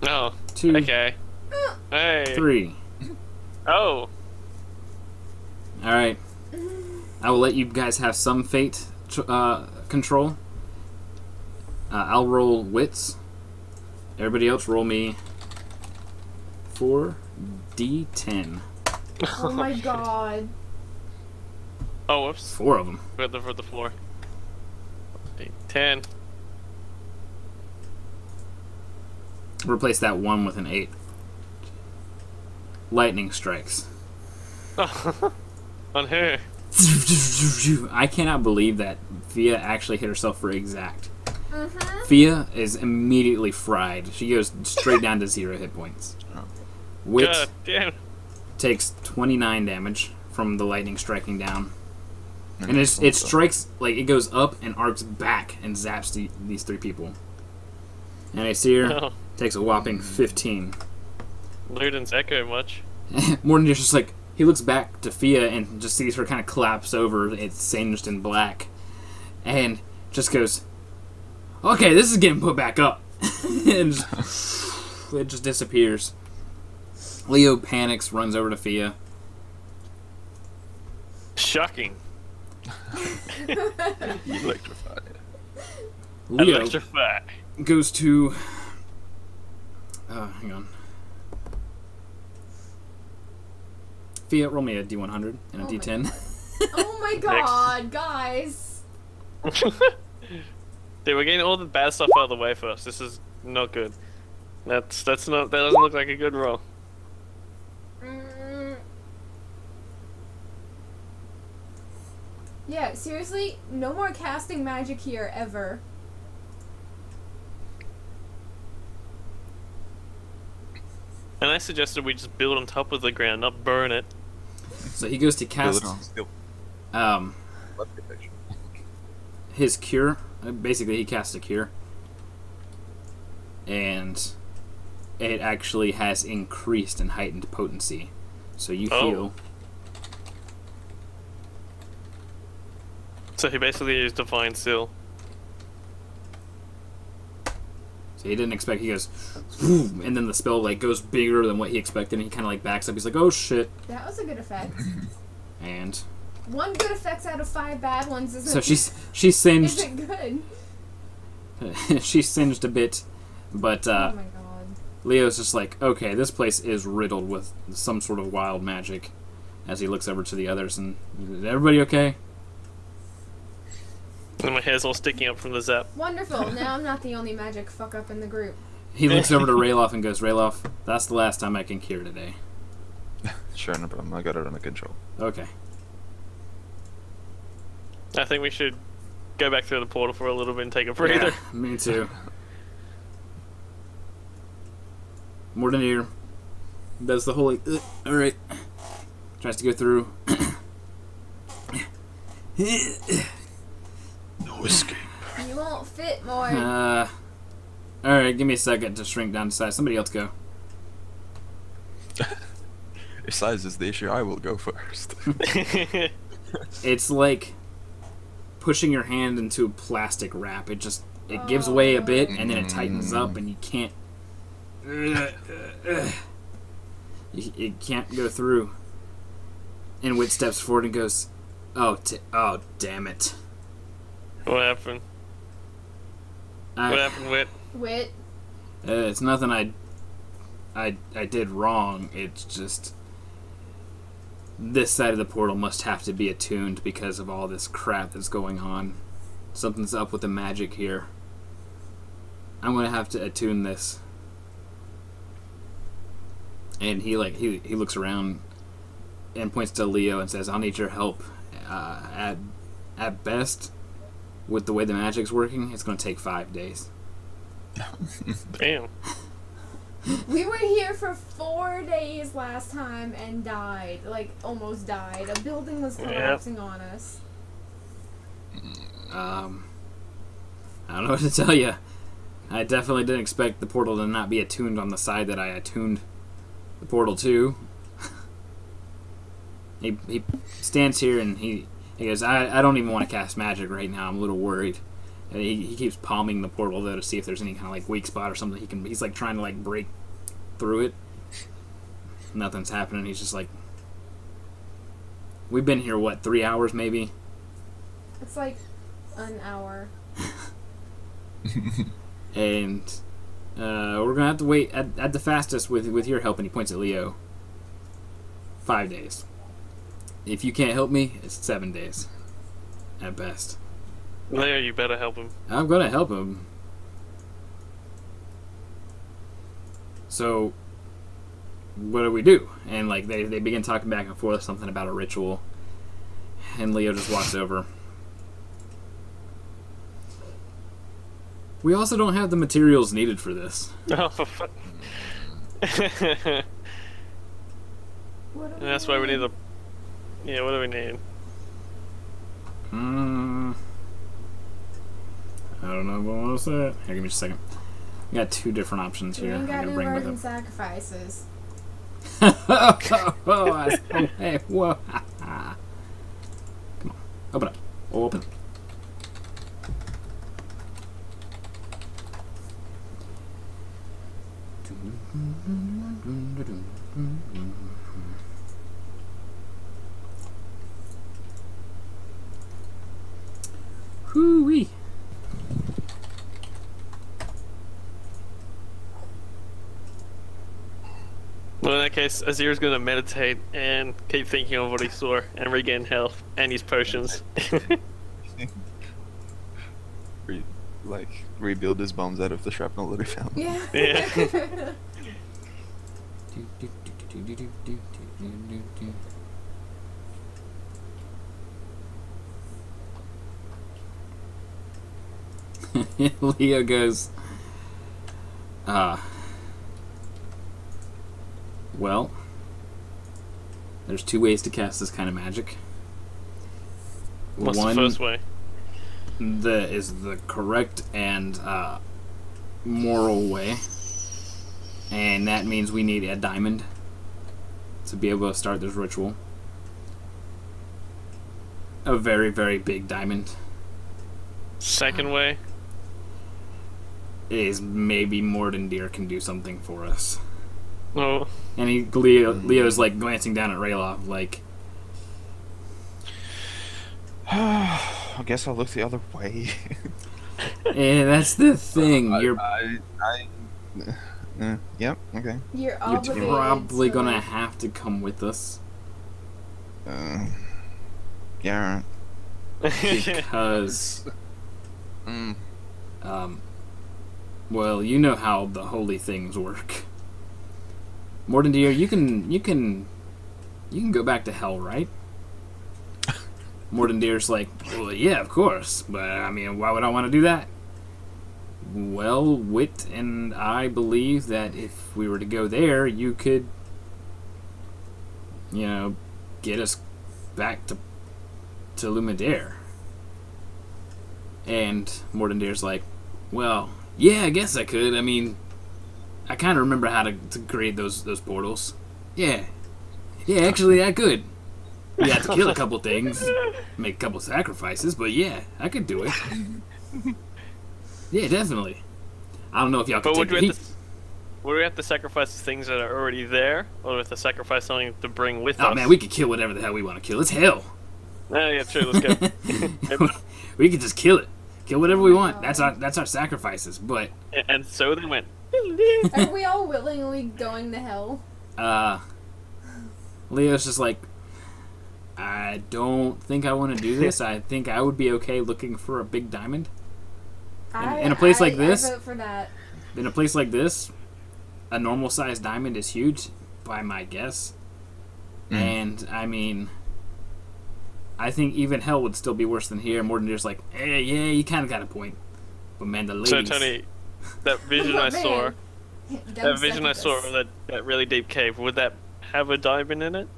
No. Oh, two. Okay. Hey. three. Oh. Alright, I will let you guys have some fate uh, control. Uh, I'll roll wits. Everybody else roll me four D ten. Oh my god. Oh, whoops. Four of them. For the, for the floor. eight, ten. Replace that one with an eight. Lightning strikes. On her. I cannot believe that Fia actually hit herself for exact. Uh-huh. Fia is immediately fried. She goes straight down to zero hit points. Oh. Wit God damn. Takes twenty-nine damage from the lightning striking down. And, and it's, it strikes, like, it goes up and arcs back and zaps the, these three people. And Aesir oh. takes a whopping fifteen. Luden's echo much. Mordendeer's just like, he looks back to Fia and just sees her kind of collapse over. It's singed in black. And just goes, okay, this is getting put back up. And just, it just disappears. Leo panics, runs over to Fia. Shocking. Electrified. Leo Electrified. goes to... Oh, hang on. Fia, roll me a D one hundred and a oh D ten. My oh my god, guys! Dude, we're getting all the bad stuff out of the way first. This is not good. That's that's not that doesn't look like a good roll. Mm. Yeah, seriously, no more casting magic here ever. And I suggested we just build on top of the ground, not burn it. So he goes to cast um, his cure. Basically, he casts a cure. And it actually has increased and heightened potency. So you oh. heal. So he basically used Divine Seal. So he didn't expect, he goes, and then the spell like goes bigger than what he expected, and he kind of like backs up. He's like, oh shit. That was a good effect. And one good effect out of five bad ones isn't. So she's she singed. Isn't good. She singed a bit, but uh, oh my God. Leo's just like, okay, this place is riddled with some sort of wild magic. As he looks over to the others, and is everybody okay? And my hair's all sticking up from the zap. Wonderful. Now I'm not the only magic fuck up in the group. He looks over to Ralof and goes, Ralof, that's the last time I can cure today. Sure, no problem. I got it under control. Okay. I think we should go back through the portal for a little bit and take a breather. Yeah, me too. Mordendeer does the whole, like, uh, alright. Tries to go through. No escape. You won't fit, more. Uh, Alright, give me a second to shrink down to size. Somebody else go. If size is the issue, I will go first. It's like pushing your hand into a plastic wrap. It just it oh. gives way a bit, and then it tightens up, and you can't... Uh, uh, you, you can't go through. And Wit steps forward and goes, oh, t oh damn it. What happened? I, what happened, Wit? Wit? Uh, it's nothing I, I, I did wrong. It's just this side of the portal must have to be attuned because of all this crap that's going on. Something's up with the magic here. I'm gonna have to attune this. And he like he he looks around and points to Leo and says, "I'll need your help. Uh, at at best." With the way the magic's working, it's going to take five days. Damn. We were here for four days last time and died. Like, almost died. A building was collapsing yeah. on us. Um, I don't know what to tell you. I definitely didn't expect the portal to not be attuned on the side that I attuned the portal to. he, he stands here and he... He goes, I, I don't even want to cast magic right now. I'm a little worried. And he, he keeps palming the portal, though, to see if there's any kind of, like, weak spot or something. He can. He's, like, trying to, like, break through it. Nothing's happening. He's just like... We've been here, what, three hours, maybe? It's, like, an hour. And uh, we're going to have to wait at, at the fastest with, with your help. And he points at Leo. Five days. If you can't help me, it's seven days. At best. Leo, you better help him. I'm gonna help him. So, what do we do? And, like, they, they begin talking back and forth something about a ritual. And Leo just walks over. We also don't have the materials needed for this. Oh, for fuck. And that's why we need the... Yeah, what do we need? Hmm. I don't know what I want to say. Here, give me just a second. We got two different options here. We got new burden sacrifices. oh, oh, oh, I, oh, hey, whoa. Come on, open up. Open. Hoo-wee. Well, in that case, Aesir is going to meditate and keep thinking of what he saw and regain health and his potions. Re like, rebuild his bones out of the shrapnel that he found. Yeah. yeah. Leo goes, ah, Well, there's two ways to cast this kind of magic. What's One, the first way? That is the correct and uh, moral way. And that means we need a diamond to be able to start this ritual. A very, very big diamond. Second way? Is maybe Mordendeer can do something for us. Oh. And he, Leo, Leo's like glancing down at Ralof like... I guess I'll look the other way. And that's the thing. Uh, You're... I... I, I Uh, yep, yeah, okay. You're, You're probably so... gonna have to come with us. Uh, yeah, alright. Because... mm. Um... Well, you know how the holy things work. Mordendeer, you can... You can... You can go back to hell, right? Mordendeer's like, well, yeah, of course. But, I mean, why would I want to do that? Well, Wit and I believe that if we were to go there, you could, you know, get us back to to Lumadere. And Mordendeer's like, well, yeah, I guess I could. I mean, I kind of remember how to, to create those those portals. Yeah, yeah, actually, I could. You have to kill a couple things, make a couple sacrifices, but yeah, I could do it. Yeah, definitely. I don't know if y'all can take the heat. Would we have to sacrifice things that are already there? Or would we have to sacrifice something to bring with oh, us? Oh man, we could kill whatever the hell we want to kill. It's hell. Yeah, yeah, true. Let's go. We could just kill it. Kill whatever we want. That's our that's our sacrifices, but... And so they went. Are we all willingly going to hell? Uh, Leo's just like, I don't think I want to do this. I think I would be okay looking for a big diamond. I, in a place I, like this, I vote for that. In a place like this, a normal-sized diamond is huge, by my guess. Mm. And I mean, I think even hell would still be worse than here. Mordendeer's like, eh, yeah, you kind of got a point, but man, the ladies. So Tony, that vision I saw, that vision I saw of that that really deep cave, would that have a diamond in it,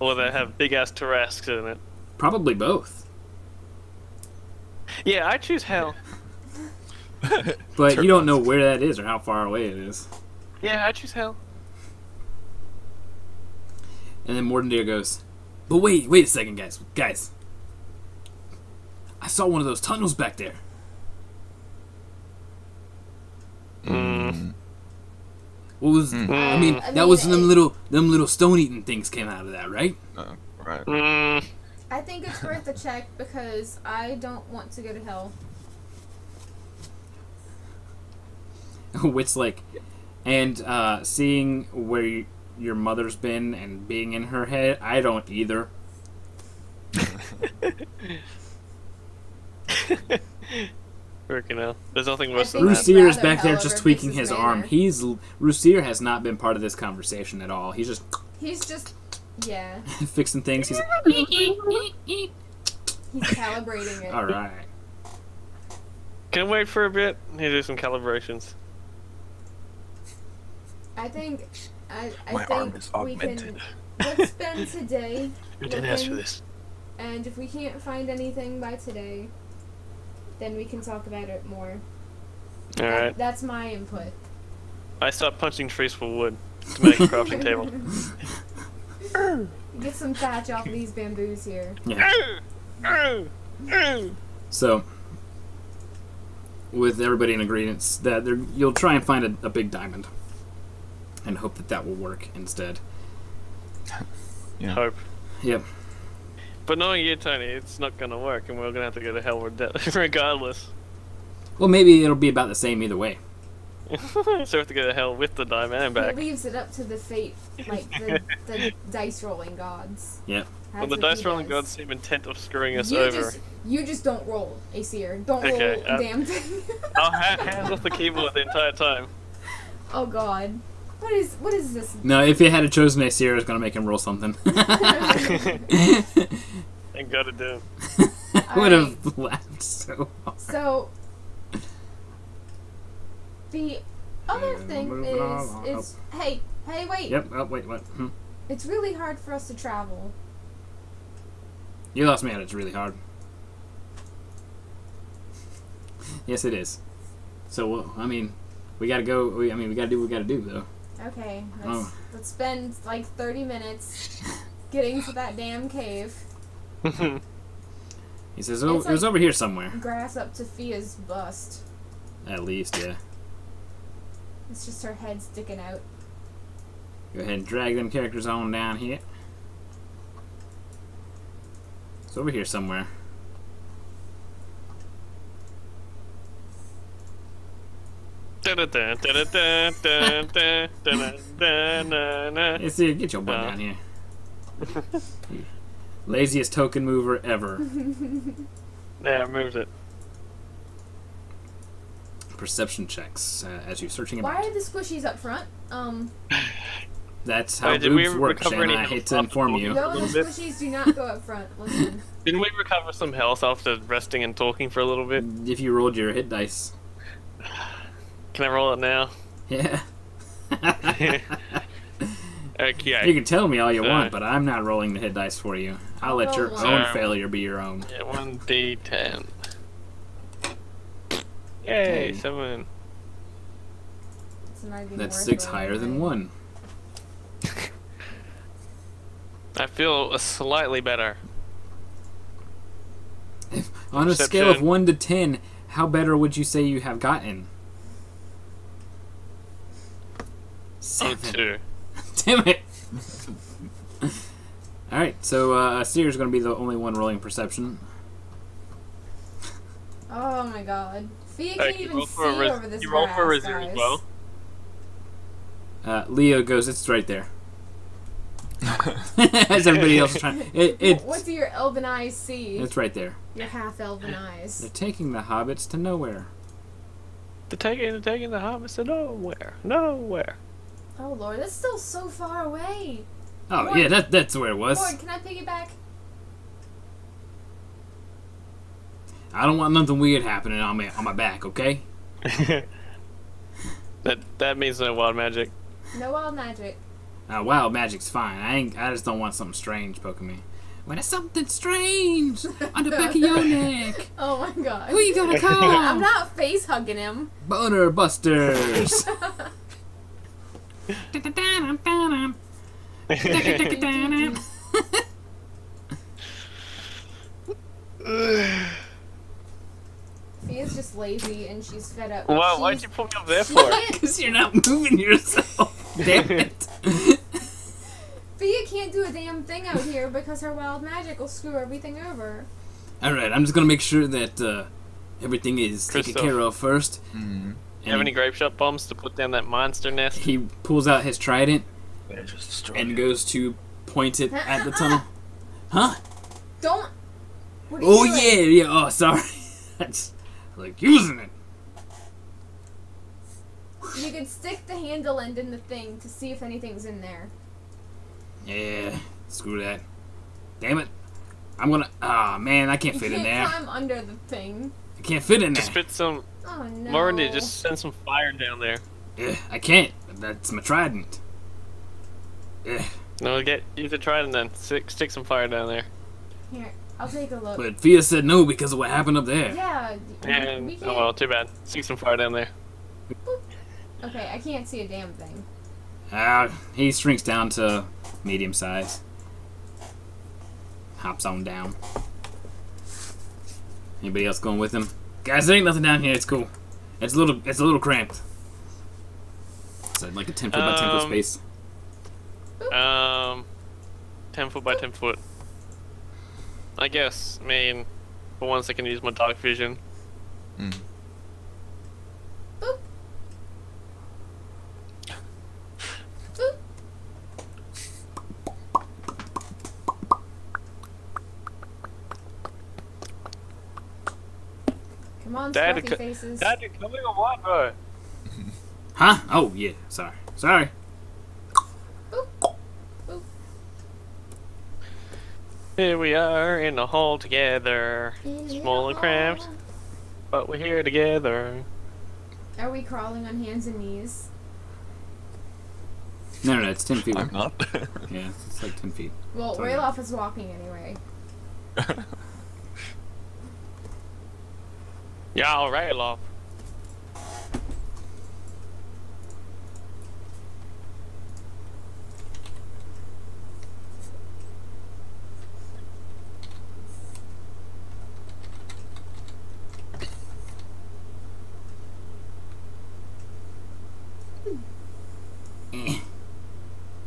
or would that have big-ass Tarrasques in it? Probably both. Yeah, I choose hell. But you don't know where that is or how far away it is. Yeah, I choose hell. And then Mordendeer goes, but wait, wait a second, guys. Guys. I saw one of those tunnels back there. Mm. What was... Mm. I mean, that I mean, was I, them little them little stone-eating things came out of that, right? Uh, right. Mm. I think it's worth a check because I don't want to go to hell. Wit's like, and uh, seeing where you, your mother's been and being in her head, I don't either. Freaking hell. There's nothing worse than that. Rousier is back there just tweaking his arm. He's Rousier has not been part of this conversation at all. He's just... He's just... Yeah. Fixing things. He's like... He's calibrating it. Alright. Can wait for a bit. He'll do some calibrations. I think I, I My think arm is augmented. We can, let's spend today. You didn't ask for this. And if we can't find anything by today, then we can talk about it more. All that, right. That's my input. I stopped punching trees for wood to make a crafting table. Get some thatch off these bamboos here. Yeah. So, with everybody in agreement that there, you'll try and find a, a big diamond. And hope that that will work instead. Yeah. Hope. Yep. But knowing you, Tony, it's not going to work, and we're going to have to go to hell regardless. Well, maybe it'll be about the same either way. So we have to go to hell with the diamond and back. It leaves it up to the fate, like the, the dice rolling gods. Yep. Well, the dice rolling gods seem intent of screwing us you over. Just, you just don't roll, Aesir. Don't okay, roll uh, damn thing. I'll have hands off the keyboard the entire time. Oh, God. What is what is this? No, if he had chosen Aesir, it was gonna make him roll something. Thank God it did. I would have right. laughed so hard. So the Other thing is, is oh. hey, hey, wait. Yep. Oh, wait, what? Hmm. It's really hard for us to travel. You lost me at it's really hard. Yes, it is. So, well, I mean, we gotta go. We, I mean, we gotta do what we gotta do, though. Okay. Let's, oh. let's spend like thirty minutes getting to that damn cave. He says, oh, like it was over here somewhere. Grass up to Fia's bust. At least, yeah. It's just her head sticking out. Go ahead and drag them characters on down here. It's over here somewhere. It's here, get your butt down here. Laziest token mover ever. Yeah, it moves it. Perception checks uh, as you're searching about. Why are the squishies up front? Um, That's how boobs work, Shane. I hate to inform you. No, the squishies do not go up front. Listen. Didn't we recover some health after resting and talking for a little bit? If you rolled your hit dice. Can I roll it now? Yeah. Okay. You can tell me all you so, want, but I'm not rolling the hit dice for you. I'll let your so, own failure be your own. Yeah, one d ten. Yay, ten. Seven. That's six higher than one. I feel slightly better. If, on Perception. a scale of one to ten, how better would you say you have gotten? Seven. Two. Damn it! Alright, so uh, Aesir's going to be the only one rolling perception. Oh my god. Fia can't even see over this. You roll for a Rousier as well. Uh, Leo goes, it's right there. As everybody else is trying. It, it, what do your elven eyes see? It's right there. Your half elven eyes. They're taking the hobbits to nowhere. They're taking, they're taking the hobbits to nowhere. Nowhere. Oh Lord, that's still so far away. Oh Lord, yeah, that that's where it was. Lord, can I piggyback? I don't want nothing weird happening on my on my back, okay? that that means no wild magic. No wild magic. Uh, wild magic's fine. I ain't. I just don't want something strange poking me. When it's something strange on the back of your neck. Oh my God. Who you gonna call? I'm not face hugging him. Boner busters. Fia's just lazy and she's fed up. Wow, she, why'd you put me up there for? Because you're not moving yourself. Damn it. Fia can't do a damn thing out here because her wild magic will screw everything over. Alright, I'm just going to make sure that uh, everything is Christoph. taken care of first. Mm-hmm. You have any grape shot bombs to put down that monster nest? He pulls out his trident just and it. goes to point it at the tunnel. Huh? Don't. What are you oh, doing? yeah, yeah. Oh, sorry. That's like using it. You can stick the handle end in the thing to see if anything's in there. Yeah, screw that. Damn it. I'm gonna. Ah, oh, man, I can't you fit can't in there. Climb under the thing. I can't fit in there. Just spit some. Oh, no. Mordendeer, just send some fire down there. Ugh, I can't. That's my trident. Ugh. No, get use the trident then. Stick, stick some fire down there. Here, I'll take a look. But Fia said no because of what happened up there. Yeah. And, we oh, well, too bad. Stick some fire down there. Boop. Okay, I can't see a damn thing. Ah, uh, he shrinks down to medium size. Hops on down. Anybody else going with him? Guys, there ain't nothing down here. It's cool. It's a little, it's a little cramped. So like a ten foot um, by ten foot space. Um, ten foot by ten foot. I guess. I mean, for once I can use my dark vision. Mm. Boop. Boop. Come on, Dad, faces. Dad, you're coming or what, bro? Huh? Oh, yeah. Sorry. Sorry. Boop. Boop. Here we are in a hole together. In Small and cramped, but we're here together. Are we crawling on hands and knees? No, no, no, it's ten feet. I'm not. Yeah, it's like ten feet. Well, Ralof is walking anyway. Yeah, all right, Ralof.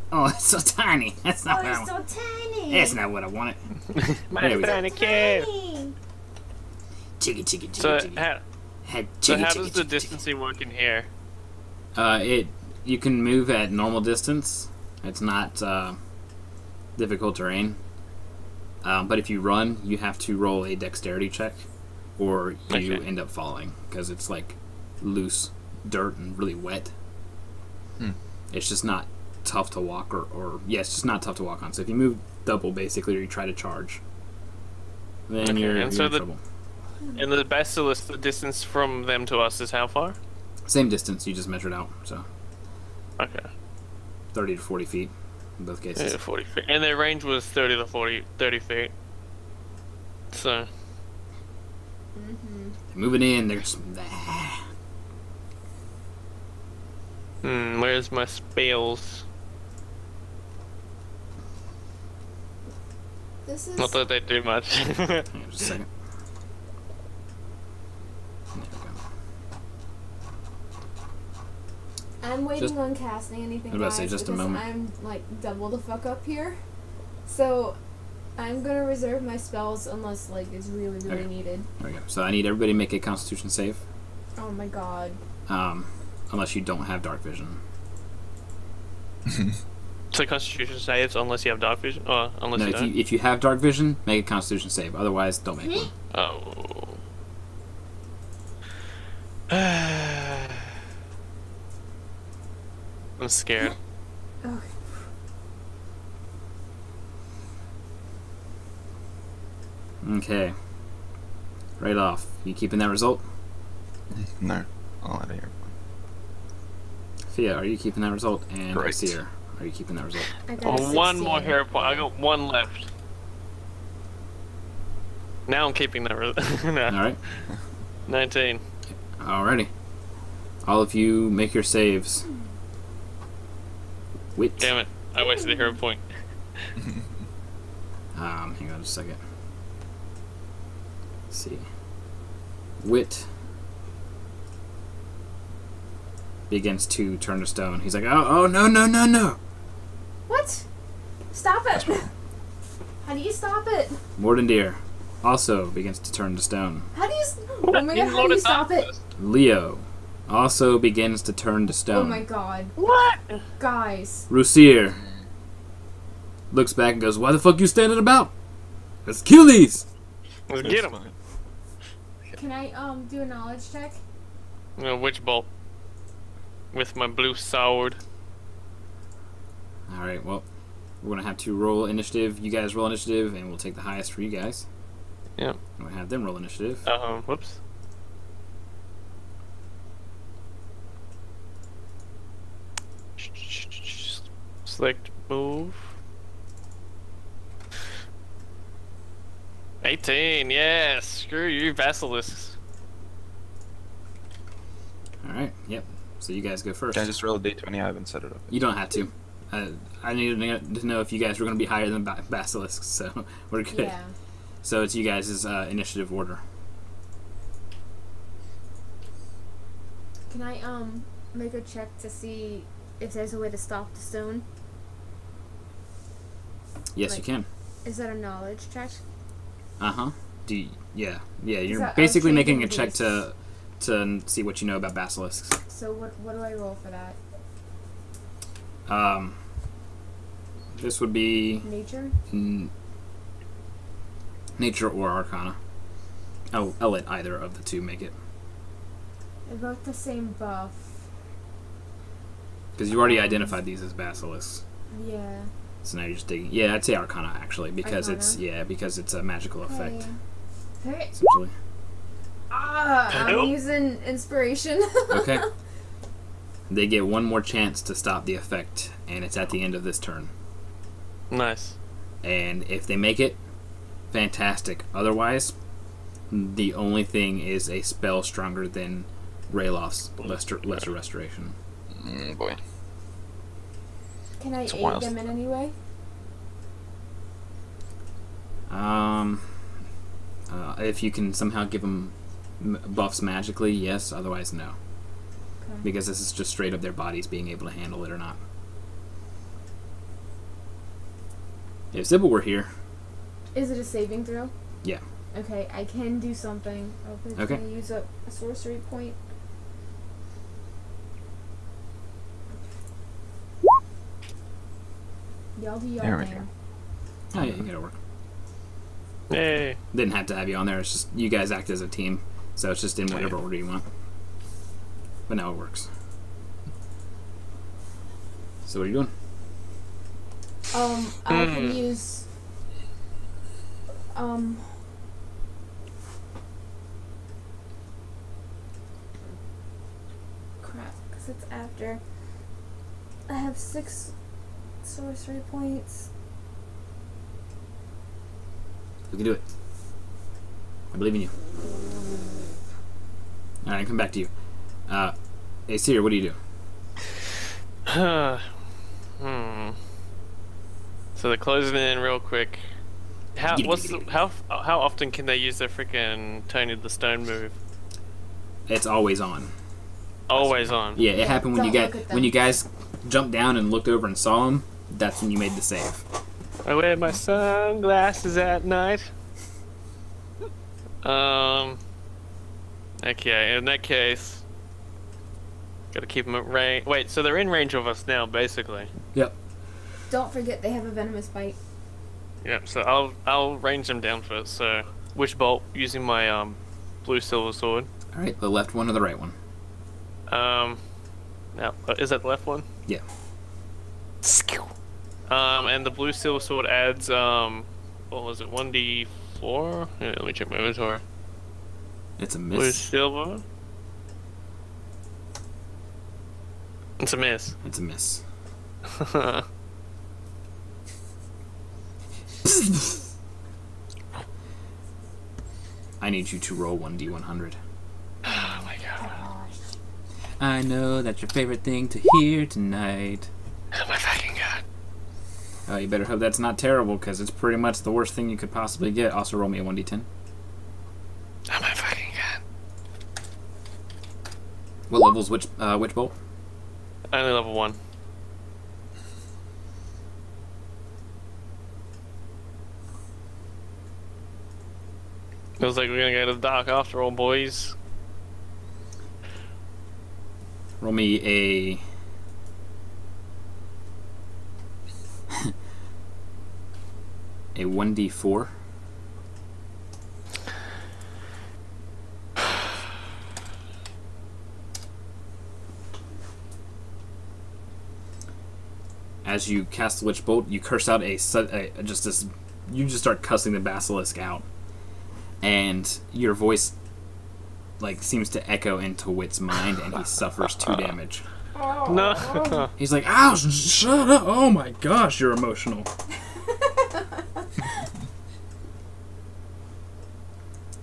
Oh, it's so tiny. That's not oh, what I wanted. Oh, it's so tiny. That's not what I wanted. My tiny kid. Chiggy, chiggy, chiggy, so chiggy. How, ha, chiggy, so how chiggy, does chiggy, the chiggy, distancing chiggy. work in here? Uh, it you can move at normal distance. It's not uh, difficult terrain. Um, but if you run, you have to roll a dexterity check, or you okay. end up falling because it's like loose dirt and really wet. Hmm. It's just not tough to walk or, or yeah, it's just not tough to walk on. So if you move double basically or you try to charge, then okay, you're, and you're so in the, trouble. And the basilisk, the distance from them to us is how far? Same distance, you just measured out, so. Okay. thirty to forty feet in both cases. thirty to forty feet. And their range was thirty to forty, thirty feet. So. Mm-hmm. They're moving in, there's. Hmm, where's my spells? This is... Not that they do much. Hang on just a second. I'm waiting just, on casting anything. I was about to say just a moment. I'm like double the fuck up here, so I'm gonna reserve my spells unless like it's really really okay. needed. There we go. So I need everybody to make a Constitution save. Oh my god. Um, unless you don't have dark vision. So Constitution saves unless you have dark vision, or unless no, you if don't. You, if you have dark vision, make a Constitution save. Otherwise, don't make one. Oh. I'm scared. Oh. Okay. Right off. You keeping that result? No. I'll out of here. Fia, are you keeping that result? And Aesir, are you keeping that result? Oh, one more hero point. I got one left. Now I'm keeping that result. No. All right. nineteen. Alrighty. All of you make your saves. Wit. Damn it! I wasted a hero point. um, hang on just a second. Let's see, Wit begins to turn to stone. He's like, "Oh, oh, no, no, no, no!" What? Stop it! How do you stop it? Mordendeer also begins to turn to stone. How do you? Oh my god! How do you stop it? Leo also begins to turn to stone. Oh my god. What? Guys. Rousier looks back and goes, "Why the fuck you standing about? Let's kill these! Let's get them." Can I um do a knowledge check? A witch bolt. With my blue sword. Alright, well, we're gonna have to roll initiative. You guys roll initiative and we'll take the highest for you guys. Yeah. I'm gonna have them roll initiative. Uh huh. Whoops. Select move. eighteen, yes! Screw you, basilisks. Alright, yep. So you guys go first. Can I just roll a d twenty? I haven't set it up. You don't have to. Uh, I needed to know if you guys were going to be higher than basilisks, so we're good. Yeah. So it's you guys' uh, initiative order. Can I um make a check to see if there's a way to stop the stone? Yes, like, you can. Is that a knowledge check? Uh huh. Do you, yeah, yeah. You're that, basically making a check to to see what you know about basilisks. So what what do I roll for that? Um. This would be nature. N nature or arcana. Oh, I'll let either of the two make it. They're both the same buff. Because you already identified these as basilisks. Yeah. So now you're just digging. Yeah, I'd say Arcana actually, because Arcana? it's yeah, because it's a magical okay. effect. Essentially. Ah! Uh, I'm using inspiration. Okay. They get one more chance to stop the effect, and it's at the end of this turn. Nice. And if they make it, fantastic. Otherwise, the only thing is a spell stronger than Ralof's Lesser, lesser Restoration. Mm, boy. Can I it's aid wild. them in any way? Um, uh, if you can somehow give them m buffs magically, yes. Otherwise, no. Okay. Because this is just straight up their bodies being able to handle it or not. If Sybil were here. Is it a saving throw? Yeah. Okay, I can do something. I'll potentially okay. use up a sorcery point. Y'all do y'all thing. Oh yeah, you gotta work. Hey. Didn't have to have you on there, it's just you guys act as a team, so it's just in whatever oh, yeah. order you want. But now it works. So what are you doing? Um, I mm. can use um crap, because it's after. I have six sorcery points. You can do it. I believe in you. All right, I come back to you. Uh, Aesir, what do you do? Uh, hmm. So they're closing in real quick. How giddy, what's giddy, the, giddy. how how often can they use their freaking Tony the Stone move? It's always on. Always on. Yeah, it happened when Don't you guys when you guys jumped down and looked over and saw him. That's when you made the save. I wear my sunglasses at night. Um. Okay, in that case, gotta keep them at range. Wait, so they're in range of us now, basically. Yep. Don't forget they have a venomous bite. Yep. So I'll I'll range them down first. So witchbolt using my um blue silver sword. All right, the left one or the right one? Um. Now is that the left one? Yeah. Skill. Um, and the blue silver sword adds, um, what was it, one d four? Yeah, let me check my inventory. It's a miss. Blue silver. It's a miss. It's a miss. I need you to roll one d one hundred. Oh my god. I know that's your favorite thing to hear tonight. Oh my fucking god. Uh, you better hope that's not terrible, because it's pretty much the worst thing you could possibly get. Also, roll me a one d ten. Oh my fucking god. What level's which, uh, which bolt? Only level one. Feels like we're gonna go to the dock after all, boys. Roll me a... a one d four. As you cast the Witch Bolt, you curse out a, a just this. You just start cussing the basilisk out, and your voice like seems to echo into Wit's mind, and he suffers two damage. No, he's like, "Ow, shut up! Oh my gosh, you're emotional."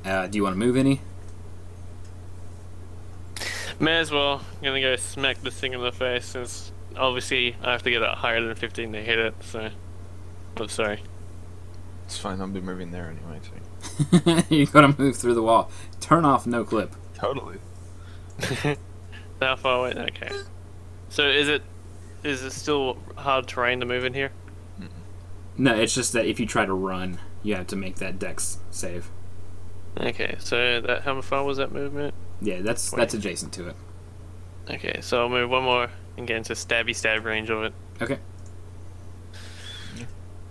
Uh, do you want to move any? May as well. I'm gonna go smack this thing in the face, since obviously I have to get it higher than fifteen to hit it, so... I'm sorry. It's fine, I'll be moving there anyway, too. You gotta move through the wall. Turn off no clip. Totally. How far away? Okay. So is it... is it still hard terrain to move in here? Mm-mm. No, it's just that if you try to run, you have to make that dex save. Okay, so that how far was that movement? Yeah, that's twenty. That's adjacent to it. Okay, so I'll move one more and get into stabby stab range of it. Okay.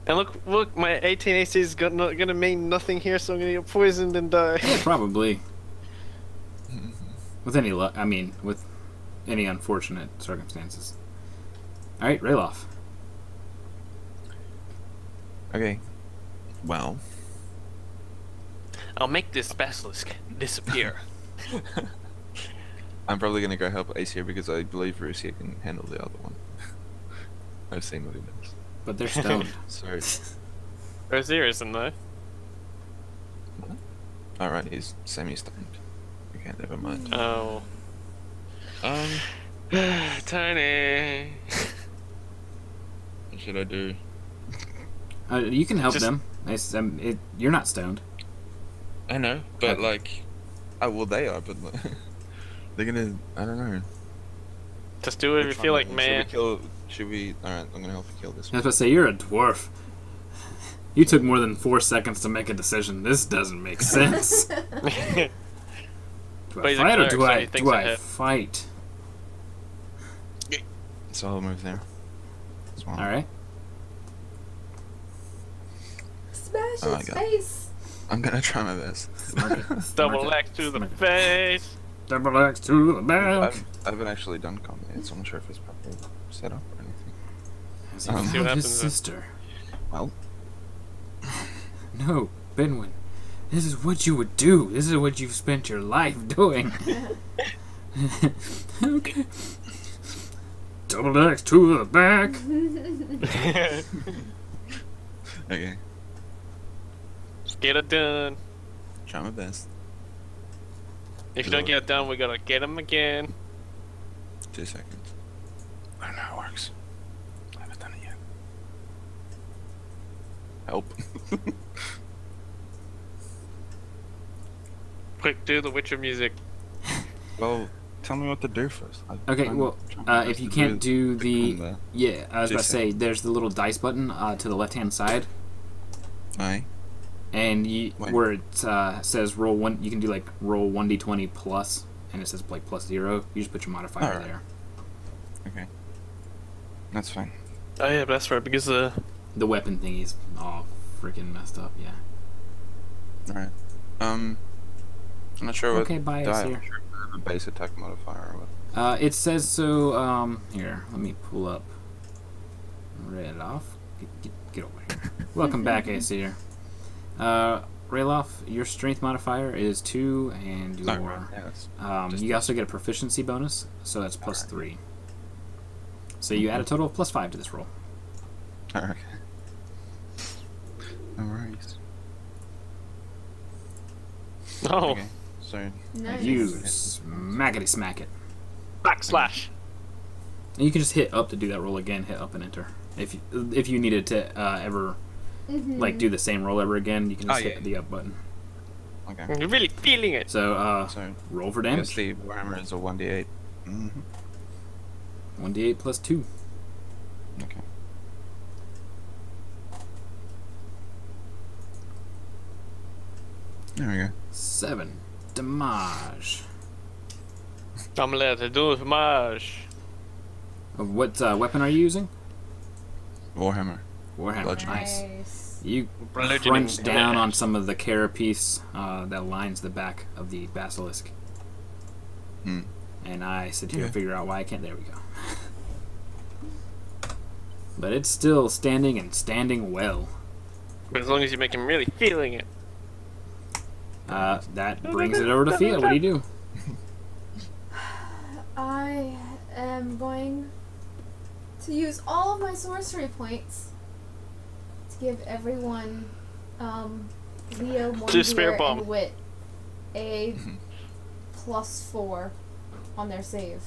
And look, look, my eighteen A C is not gonna, gonna mean nothing here, so I'm gonna get poisoned and die. Yeah, probably. With any luck, I mean, with any unfortunate circumstances. All right, Ralof. Okay. Well. I'll make this basilisk disappear. I'm probably going to go help Aesir because I believe Rousier can handle the other one. I've seen what he does. But they're stoned. Sorry. Rousier isn't though. Alright, he's semi-stoned. Okay, never mind. Oh. Um. Tiny. What should I do? Uh, you can help Just... them. It's, um, it, you're not stoned. I know, but okay. like... Oh, well they are, but like, they're gonna... I don't know. Just do whatever you feel like, man. Should we kill... Should we... Alright, I'm gonna help you kill this one. I was about to say, you're a dwarf. You took more than four seconds to make a decision. This doesn't make sense. Do I but fight or do so I, do I fight? So I'll move there. Alright. Smash oh his face! I'm gonna try my best. Double X to the face! Double X to the back! I've, I haven't actually done combat yet, so I'm not sure if it's properly set up or anything. Um, see what happens his sister. Well... No, Benwin, this is what you would do. This is what you've spent your life doing. Okay. Double X to the back. Okay. Just get it done. Try my best. If you don't get it done, we're gonna get him again. Two seconds. I don't know how it works. I haven't done it yet. Help. Quick, do the Witcher music. Well, tell me what to do first. I, okay, I'm well, uh, if you can't do, do the... Yeah, I was about to say, there's the little dice button uh, to the left-hand side. Aye. And you, where it uh, says roll one, you can do like roll one d twenty plus, and it says like plus zero. You just put your modifier right. there. Okay. That's fine. Oh yeah, but that's right, because the... Uh... The weapon thingy's all freaking messed up, yeah. Alright. Um, I'm not sure what... Okay, bye, Aesir. I'm not sure if I have a base attack modifier or what. Uh, it says so, um... Here, let me pull up... Ralof. Get, get, get over here. Welcome back, Aesir. Uh, Ralof, your strength modifier is two, and your... Right. Yeah, um, you that. also get a proficiency bonus, so that's plus right. three. So you add a total of plus five to this roll. Alright. No worries. Oh! Okay, so nice. You smackety smack it. Backslash! And you can just hit up to do that roll again, hit up and enter. If you, if you needed to uh, ever mm-hmm. like do the same roll ever again, you can just oh, hit yeah. the up button. Okay. You're really feeling it! So, uh, so, roll for damage. Yes, the Warhammer is a one d eight. Mm-hmm. one d eight plus two. Okay. There we go. Seven. Damage. Damage. What uh, weapon are you using? Warhammer. Warhammer. Bludgeon. Nice. You Bludgeon. crunch down on some of the carapace uh, that lines the back of the basilisk. Hmm. And I sit here yeah. and figure out why I can't. There we go. But it's still standing and standing well. But as long as you make him really feeling it. Uh, that brings it over to Fia. What do you do? I am going to use all of my sorcery points to give everyone, um, Leo, Mordendeer, and Wit a plus four on their save.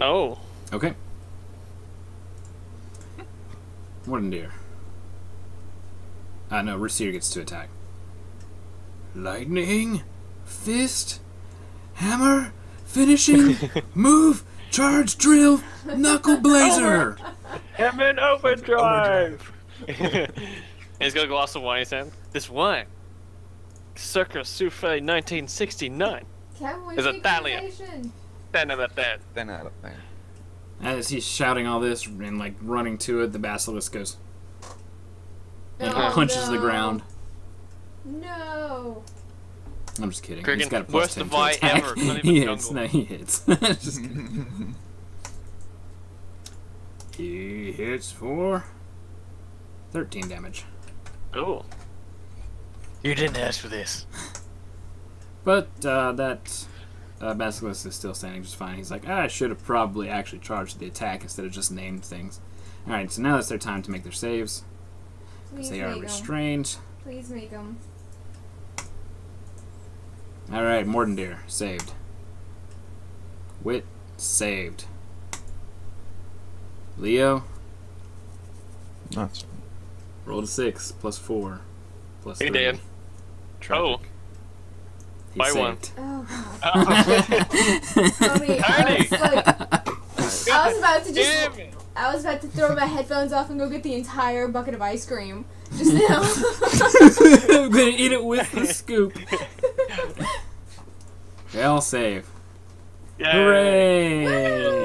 Oh. Okay. Mordendeer. Uh, no, Rousier gets to attack. Lightning, fist, hammer, finishing, move, charge, drill, knuckle blazer. I'm in overdrive. And he's got a glass of wine in his hand. This wine, circa Souffle nineteen sixty-nine, is Italian. Ten out of ten. Ten out of ten. As he's shouting all this and like running to it, the basilisk goes and oh, punches no. the ground. No. I'm just kidding. He's got a plus ten to attack. Ever. He hits. No, he hits. Just kidding. He hits for thirteen damage. Oh. You didn't ask for this. But uh, that uh, basilisk is still standing just fine. He's like, ah, I should have probably actually charged the attack instead of just named things. Alright, so now it's their time to make their saves. Because they are restrained. Em. Please make them. Alright, Mordendeer, saved. Wit, saved. Leo? That's fine. Rolled a six, plus four, plus hey, three. Hey, Dad. Tragic. Oh. He Buy saved. One. Oh, God. Mommy, I, was like, I was about to just... I was about to throw my headphones off and go get the entire bucket of ice cream. Just now. I'm gonna eat it with the scoop. They all save. Yay. Hooray! Woo!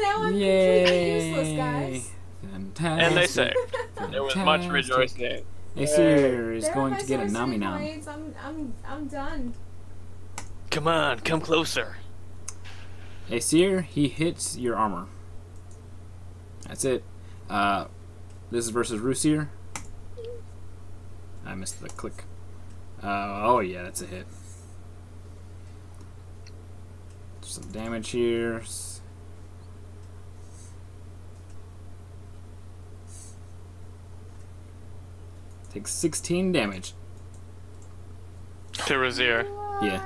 Now I'm completely useless, guys. Fantastic. And they saved. There was much rejoicing. Aesir is going to get a Nami Nami. I'm, I'm, I'm done. Come on, come closer. Aesir, he hits your armor. That's it. Uh, this is versus Rousier. I missed the click. Uh, oh yeah, that's a hit. Some damage here. Takes sixteen damage. To Rousier. Yeah.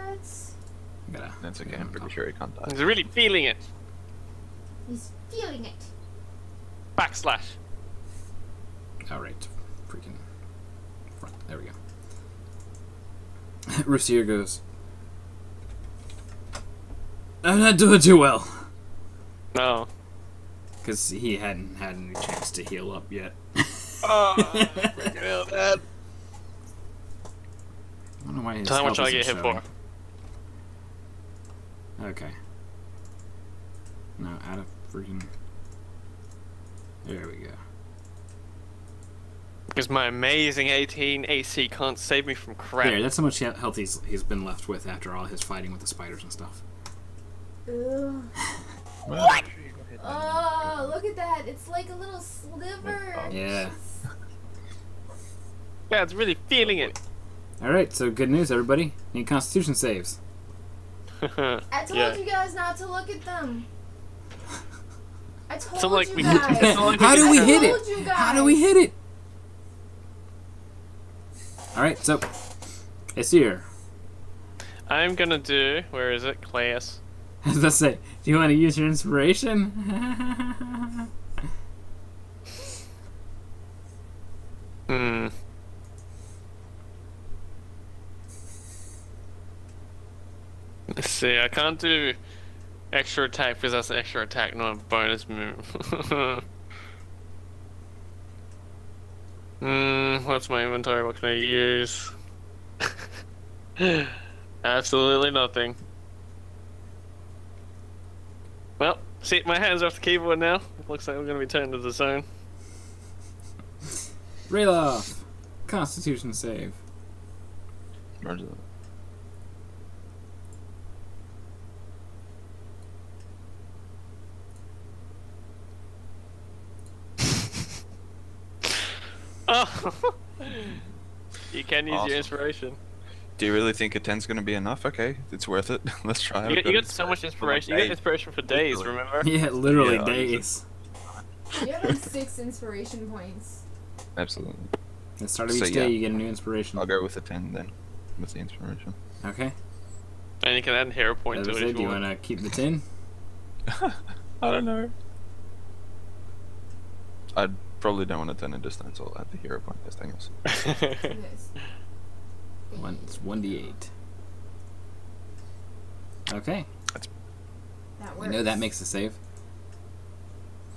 Gotta, that's okay. I'm pretty sure he can't die. He's really feeling it. He's feeling it. Backslash. Alright. Freaking front. There we go. Rousier goes, I'm not doing too well. No. Because he hadn't had any chance to heal up yet. Oh, I freaking hell, Dad. I don't know why he's Tell him what I get hit for. Okay. No, out of freaking... There we go. Because my amazing eighteen A C can't save me from crap. There, that's how much health he's, he's been left with after all his fighting with the spiders and stuff. Ugh. What? Oh, look at that. It's like a little sliver. Yeah. Yeah, it's really feeling it. Alright, so good news, everybody. Need constitution saves. I told yeah. you guys not to look at them. I told so, like, you we, guys. How do we hit it? How do we hit it? Alright, so. Aesir. I'm gonna do. Where is it? Class. I was about to say, do you want to use your inspiration? Hmm. Let's see, I can't do extra attack because that's an extra attack, not a bonus move. Hmm, what's my inventory? What can I use? Absolutely nothing. Well, see, my hands are off the keyboard now. It looks like we're going to be turned to the zone. Ralof, constitution save. Roger that. Oh. You can use awesome. Your inspiration. Do you really think a ten's going to be enough? Okay, it's worth it. Let's try it. You, you got so much inspiration. You got inspiration for days, literally. Remember? Yeah, literally yeah, days. You have like six inspiration points. Absolutely. At the start of each so, day, yeah. you get a new inspiration. I'll go with a ten then, with the inspiration. Okay. And you can add a hero point that to it. it. Do you want to keep the ten? I don't know. I probably don't want a ten in distance. I'll add the hero point as thing else. Yes. One, it's one d eight. Okay. That's, that works. You know that makes a save.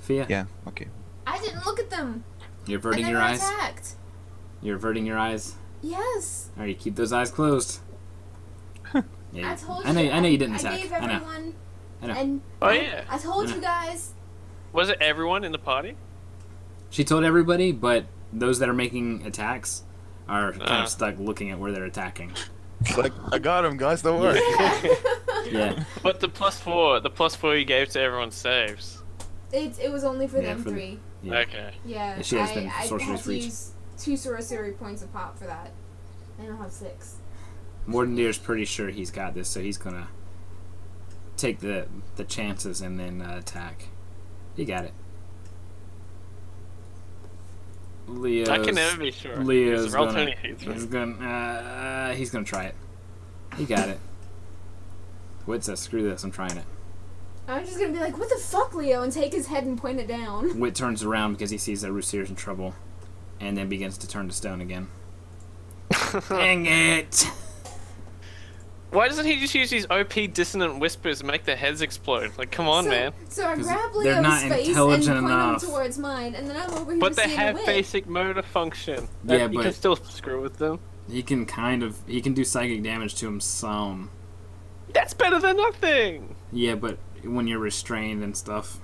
Fia? Yeah, okay. I didn't look at them! You're averting your eyes? Attacked. You're averting your eyes? Yes! Alright, you keep those eyes closed. Yeah. I told you. I know, I know you didn't I attack. Gave everyone, I know. I know. And oh, yeah. I told I you guys. Was it everyone in the party? She told everybody, but those that are making attacks are kind uh. of stuck looking at where they're attacking. It's like, I got him, guys, don't worry. Yeah. Yeah. But the plus four, the plus four you gave to everyone saves. It, it was only for yeah, them for three. The, yeah. Okay. Yeah, she has I, been I had to use two sorcery points a pop for that. I don't have six. Mordendeer's pretty sure he's got this, so he's gonna take the the chances and then uh, attack. He got it. Leo's, I can never be sure. Leo's gonna, he's gonna, uh, he's gonna try it. He got it. Wit says, "Screw this! I'm trying it." I'm just gonna be like, "What the fuck, Leo?" and take his head and point it down. Wit turns around because he sees that Rousier's in trouble, and then begins to turn to stone again. Dang it! Why doesn't he just use these O P dissonant whispers and make their heads explode? Like, come on, so, man. So I grab Leo's face and point enough. him towards mine, and then I'm over here. But they have the basic motor function. That yeah, you but can still screw with them. He can kind of, he can do psychic damage to him some. That's better than nothing. Yeah, but when you're restrained and stuff.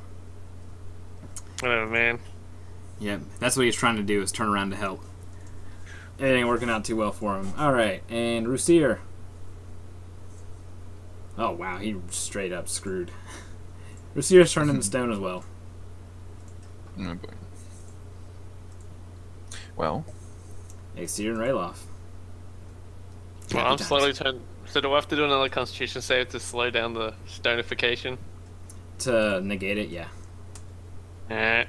Oh man. Yeah, that's what he's trying to do, is turn around to help. It ain't working out too well for him. All right, and Rousier. Oh wow, he straight up screwed. Rousier's turning the stone as well. Oh boy. Well. Aesir and Ralof. Well, I'm slowly turning. So do I have to do another Constitution save to slow down the stonification? To negate it, yeah. Alright.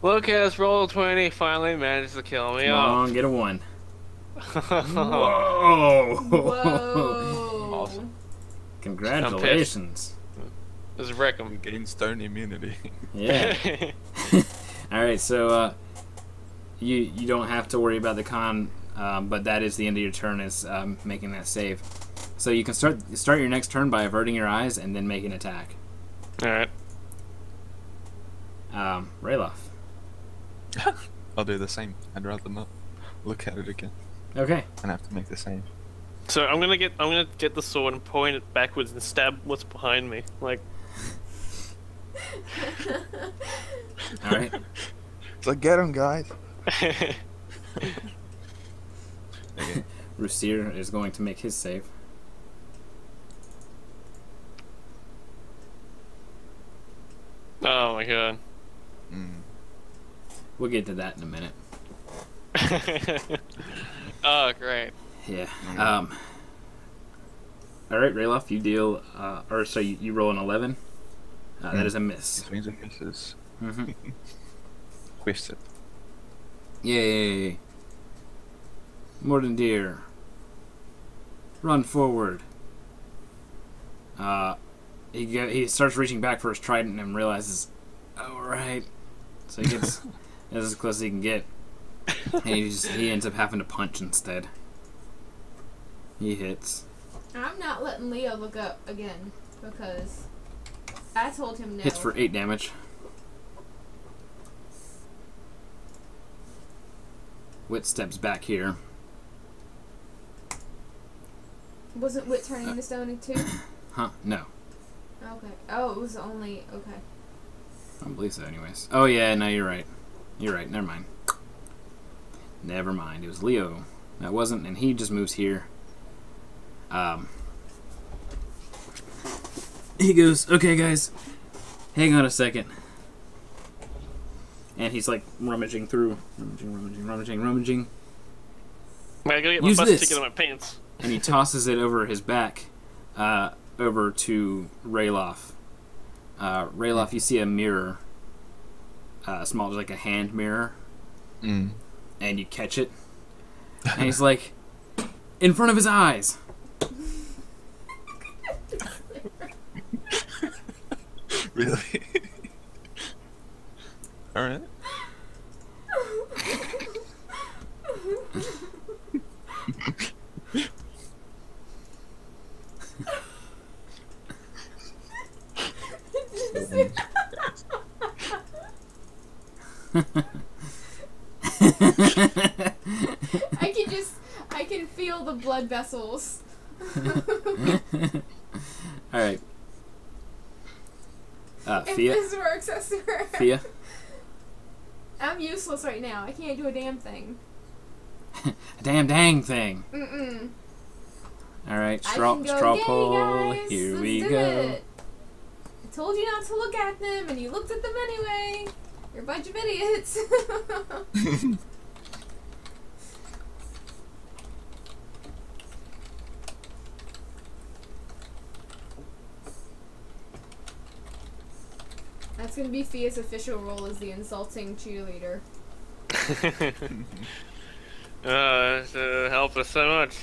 Lucas, roll twenty, finally managed to kill me. Come off. on, get a one. Whoa! Whoa! Awesome. Congratulations. Let's wreck him. Gain stone immunity. Yeah. Alright, so uh, you you don't have to worry about the con, um, but that is the end of your turn, is um, making that save. So you can start start your next turn by averting your eyes and then make an attack. Alright. Um, Ralof. I'll do the same. I'd rather not look at it again. Okay. And I have to make the same. So I'm gonna get I'm gonna get the sword and point it backwards and stab what's behind me. Like, all right. It's like, get him, guys. Okay. Rousier is going to make his save. Oh my god. Mm. We'll get to that in a minute. Oh great. Yeah. Um, all right, Ralof, you deal, uh, or so you, you roll an eleven. Uh, mm. That is a miss. It means it misses. Mm-hmm. Twisted. Yay! Mordendeer, run forward. Uh, he get, he starts reaching back for his trident and realizes, oh right, so he gets this as close as he can get, and he just, he ends up having to punch instead. He hits. I'm not letting Leo look up again because I told him no. Hits for eight damage. Wit steps back here. Wasn't Wit turning uh, the stone into two? Huh? No. Okay. Oh, it was only okay. I don't believe so. Anyways. Oh yeah. No, you're right. You're right. Never mind. Never mind. It was Leo. That wasn't, and he just moves here. Um, he goes, okay guys, hang on a second, and he's like rummaging through, rummaging, rummaging, rummaging, rummaging. I gotta get my bus ticket on my pants. And he tosses it over his back, uh, over to Ralof. Uh, Ralof, you see a mirror, uh, small, like a hand mirror, mm. and you catch it, and he's like, in front of his eyes. Really? Alright. I can just, I can feel the blood vessels. Alright. Uh, if Fia? this works, I swear. Fia? I'm useless right now. I can't do a damn thing. A damn dang thing. Mm-mm. Alright, straw, straw poll. Here Let's we do go. It. I told you not to look at them, and you looked at them anyway. You're a bunch of idiots. That's gonna be Fia's official role as the insulting cheerleader. uh, to help us so much.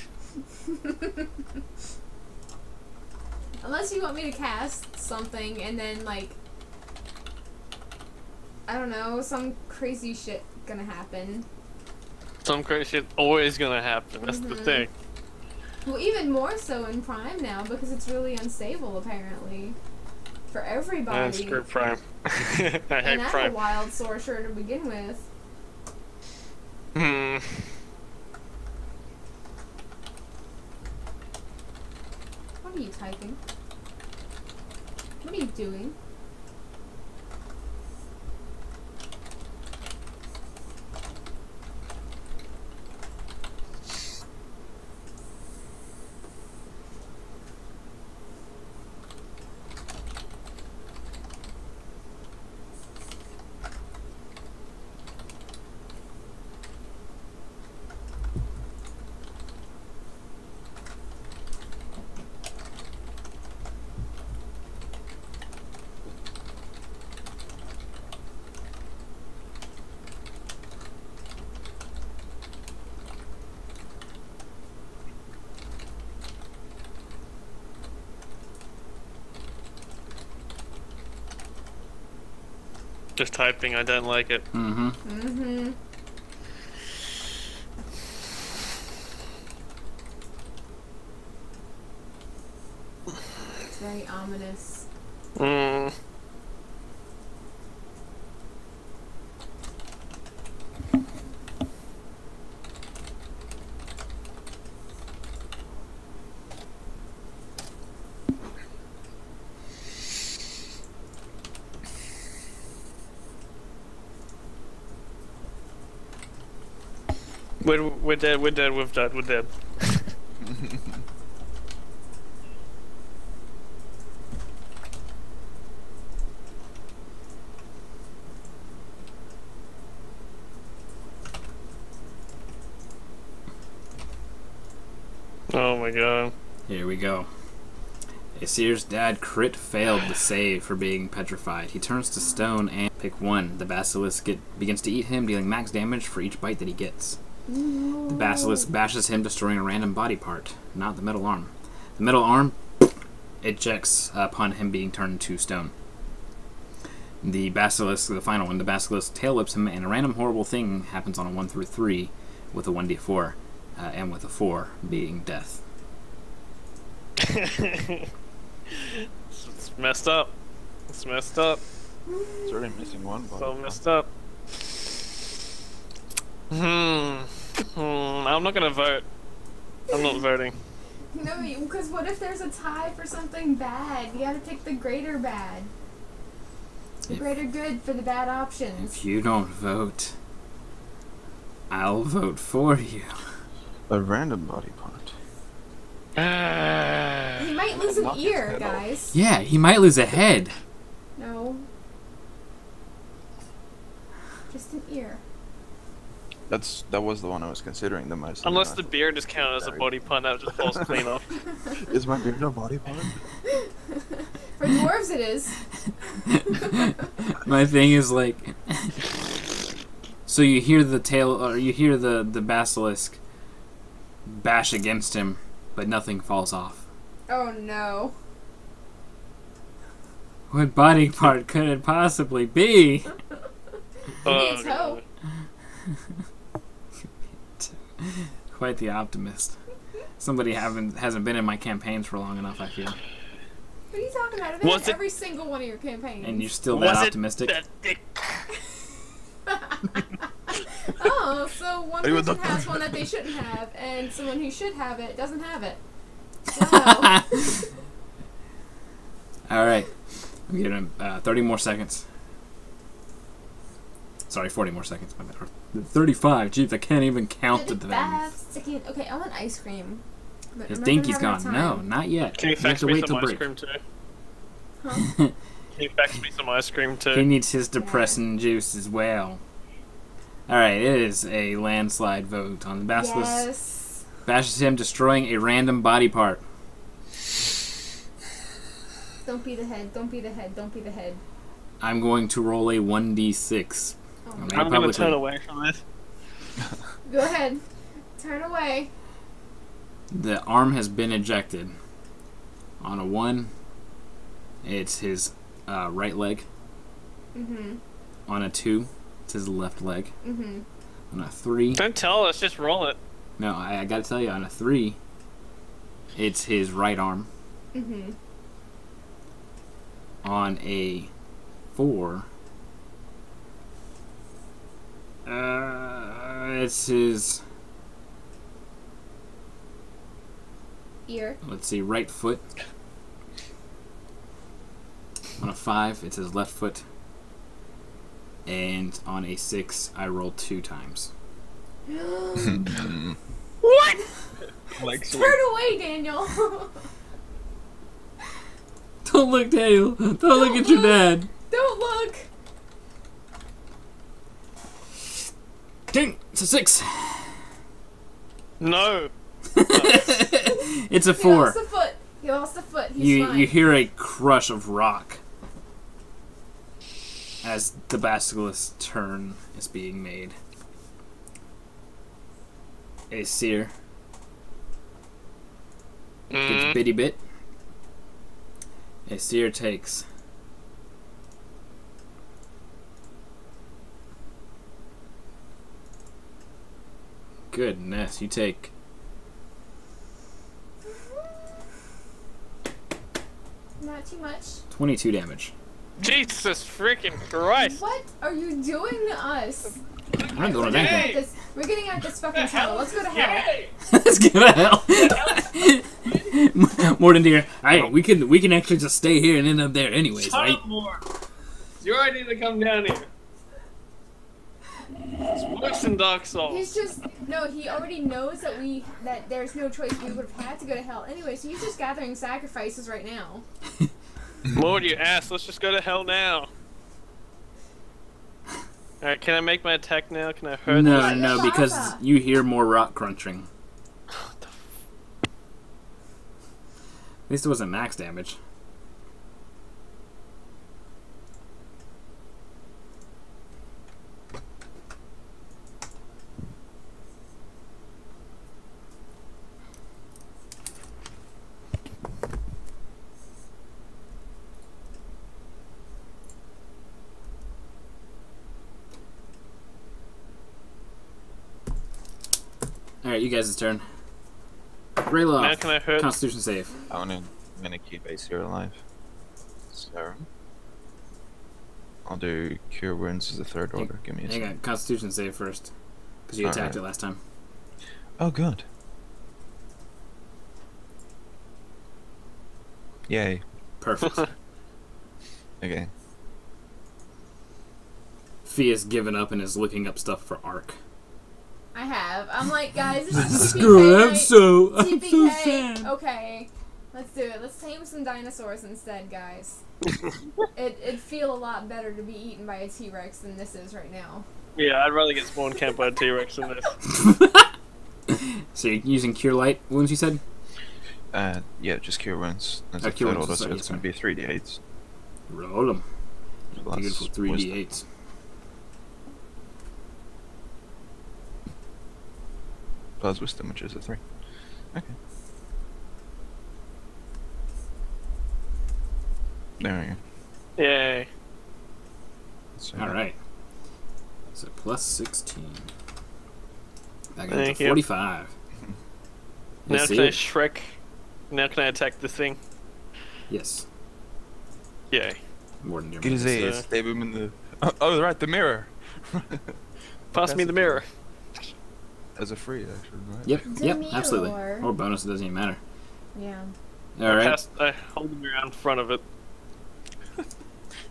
Unless you want me to cast something and then, like, I don't know, some crazy shit gonna happen. Some crazy shit always gonna happen, that's mm-hmm. the thing. Well, even more so in Prime now, because it's really unstable, apparently. For everybody. And screw Prime. I hate Prime. And I'm a wild sorcerer to begin with. Hmm. What are you typing? What are you doing? Just typing, I don't like it. Mm-hmm. Mm-hmm. It's very ominous. Mm. We're, we're dead, we're dead, we're dead, we're dead. Oh my god. Here we go. Aesir's dad crit failed the save for being petrified. He turns to stone and pick one. The basilisk get, begins to eat him, dealing max damage for each bite that he gets. The basilisk bashes him, destroying a random body part, not the metal arm. The metal arm ejects upon him being turned to stone. The basilisk, the final one, the basilisk tail whips him, and a random horrible thing happens on a one through three with a one d four, uh, and with a four being death. It's messed up. It's messed up. It's already missing one. So messed up. Hmm. Hmm, I'm not gonna vote. I'm not voting. No, because what if there's a tie for something bad? You gotta pick the greater bad. The if, greater good for the bad options. If you don't vote, I'll vote for you. A random body part. Uh, he might lose an ear, guys. Yeah, he might lose a head. No. Just an ear. That's that was the one I was considering the most. Unless the beard is counted as a body part, that just falls clean off. Is my beard a body part? For dwarves, it is. My thing is like, so you hear the tail, or you hear the the basilisk bash against him, but nothing falls off. Oh no! What body part could it possibly be? It's hope. Quite the optimist. Somebody haven't hasn't been in my campaigns for long enough, I feel. What are you talking about? I've been in every single one of your campaigns. And you're still that optimistic? Oh, so one person has one that they shouldn't have, and someone who should have it doesn't have it. So. Alright. I'm giving uh, thirty more seconds. Sorry, forty more seconds. My bad. thirty-five. Jeez, I can't even count the things. Okay, I want ice cream. His dinky's gone. No, not yet. Can you fax me some ice cream too? Huh? Can you fax me some ice cream too? He needs his depressing yeah. juice as well. All right, it is a landslide vote on the basilisk. Yes. Bashes him, destroying a random body part. Don't be the head. Don't be the head. Don't be the head. I'm going to roll a one d six. Oh, I'm going publicly. to turn away from this. Go ahead. Turn away. The arm has been ejected. On a one, it's his uh, right leg. Mm-hmm. On a two, it's his left leg. Mm-hmm. On a three... Don't tell us, just roll it. No, I, I gotta tell you, on a three, it's his right arm. Mm-hmm. On a four, uh, it's his... ear. Let's see, right foot. On a five, it's his left foot. And on a six, I roll two times. What? Like, turn away, Daniel. Don't look, Daniel. Don't, Don't look at look. your dad. Don't look. Ding! It's a six. No. It's a four. He lost a foot. He lost a foot. He's you, fine. You hear a crush of rock as the basilisk's turn is being made. Aesir mm. gets bitty bit. Aesir takes goodness. You take not too much. twenty-two damage. Jesus freaking Christ! What are you doing to us? I'm not doing anything. We're getting out this fucking hell. Let's go to hell. Let's go to hell. Mordendeer, right, we can we can actually just stay here and end up there anyways, right? You already need to come down here. It's worse than Dark Souls. He's just no. He already knows that we that there's no choice. We would have had to go to hell anyway. So he's just gathering sacrifices right now. Lord, you ass. Let's just go to hell now. Alright, can I make my attack now? Can I hurt No, this? no, because you hear more rock crunching. What the f At least it wasn't max damage. Alright, you guys' turn. Ralof, now can I hurt? Constitution save. I wanna, I'm going to keep Aesir alive. So, I'll do Cure Wounds as a third order. Hang, Give me a second. Hang on, Constitution save first. Because you All attacked right. it last time. Oh, good. Yay. Perfect. Okay. Fia's given up and is looking up stuff for Ark. I have. I'm like, guys, this is T P K. I'm so, I'm so sad. Okay, let's do it. Let's tame some dinosaurs instead, guys. it, it'd feel a lot better to be eaten by a T-Rex than this is right now. Yeah, I'd rather get spawn camped by a T-Rex than this. So you're using Cure Light Wounds, you said? Uh, yeah, just Cure Wounds. That's oh, a cure wounds order, so it's going to be three d eights. Roll them. Beautiful three d eights. Plus wisdom, which is a three. Okay. There we go. Yay. So, Alright. So plus sixteen. That goes to forty-five. Now can I Shrek? Now can I attack the thing? Yes. Yay. Mordendeer. Get his ass. Uh, Stab him in the... Oh, oh right, the mirror. Pass me the mirror. As a free action, right? Yep, yep, absolutely. Or... or bonus, it doesn't even matter. Yeah. All right. I, cast, I hold the mirror in front of it.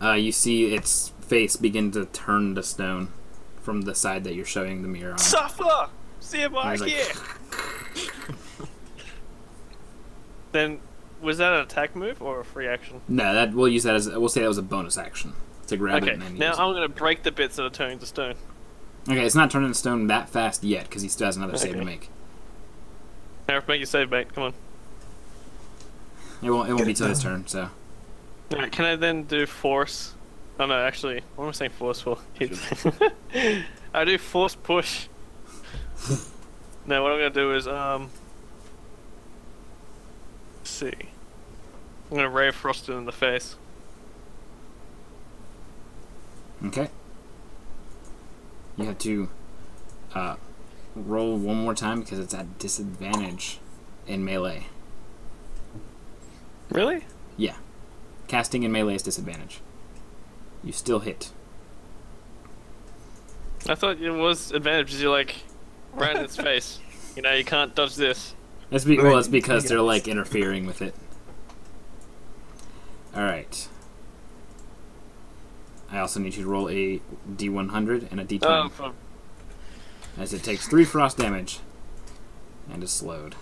uh, you see its face begin to turn to stone from the side that you're showing the mirror on. Suffer! See him right here! Then, was that an attack move or a free action? No, that we'll use that as we'll say that was a bonus action to grab okay. it. Okay. Now I'm going to break the bits that are turning to stone. Okay, it's not turning to stone that fast yet, because he still has another okay. save to make. Now, make your save, mate. Come on. It won't. It won't Get be till his turn. So. Right, can I then do force? No, no, actually, what am I saying forceful? I do force push. Now what I'm gonna do is, um... let's see. I'm gonna ray frost it in the face. Okay. You have to uh, roll one more time because it's at disadvantage in melee. Really? Yeah. Casting in melee is disadvantage. You still hit. I thought it was advantage because you're like right in its face. You know, you can't dodge this. That's be well, that's because they're like interfering with it. Alright. I also need you to roll a D one hundred and a D twenty. Oh, I'm fine. As it takes three frost damage and is slowed.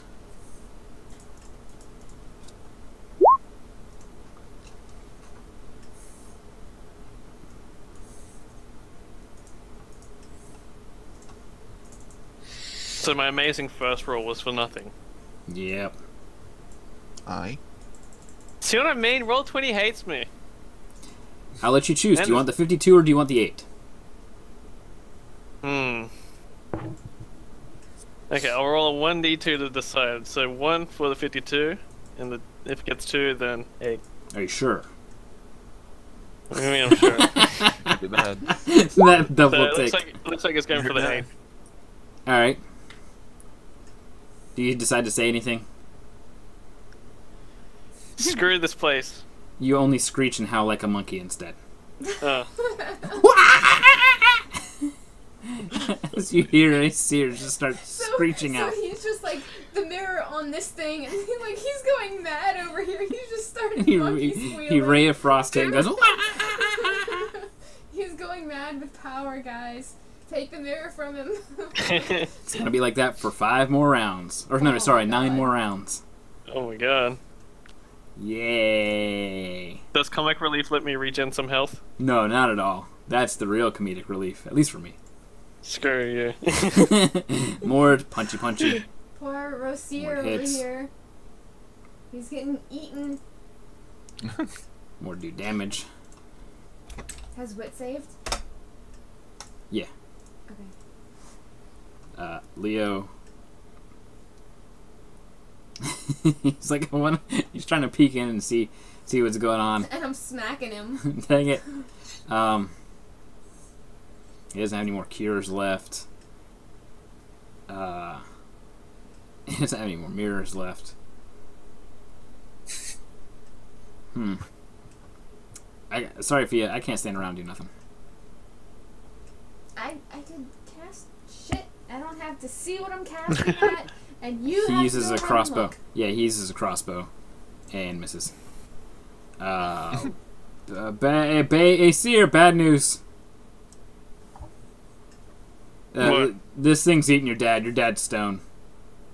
So my amazing first roll was for nothing. Yep. I. See what I mean? Roll twenty hates me. I'll let you choose. And do you want the fifty-two or do you want the eight? Hmm. Okay, I'll roll a one D two to decide. So one for the fifty-two, and the, if it gets two, then eight. Are you sure? I mean, I'm sure. That double so it take. Looks like, it looks like it's going for the eight. Alright. Do you decide to say anything? Screw this place. You only screech and howl like a monkey instead. Uh. As you hear Aesir just start so, screeching so out. So he's just like the mirror on this thing, and he's like he's going mad over here. He's just starting he, monkey squealing. He ray of frost and goes. He's going mad with power, guys. Take the mirror from him. It's gonna be like that for five more rounds, or no, oh sorry, nine more rounds. Oh my god. Yay. Does comic relief let me regen some health? No, not at all. That's the real comedic relief, at least for me. Screw you. More punchy punchy. Poor Rousier over here. He's getting eaten. More do damage. Has Wit saved? Yeah. Okay. Uh, Leo... he's like, I wanna, he's trying to peek in and see see what's going on. And I'm smacking him. Dang it. Um, he doesn't have any more cures left. Uh, he doesn't have any more mirrors left. Hmm. I, sorry, Fia. I can't stand around and do nothing. I, I could cast shit. I don't have to see what I'm casting at. And you he uses a crossbow. Yeah, he uses a crossbow, and misses. Uh, uh ba ba Aesir, bad news. Uh, what? This thing's eating your dad. Your dad's stone.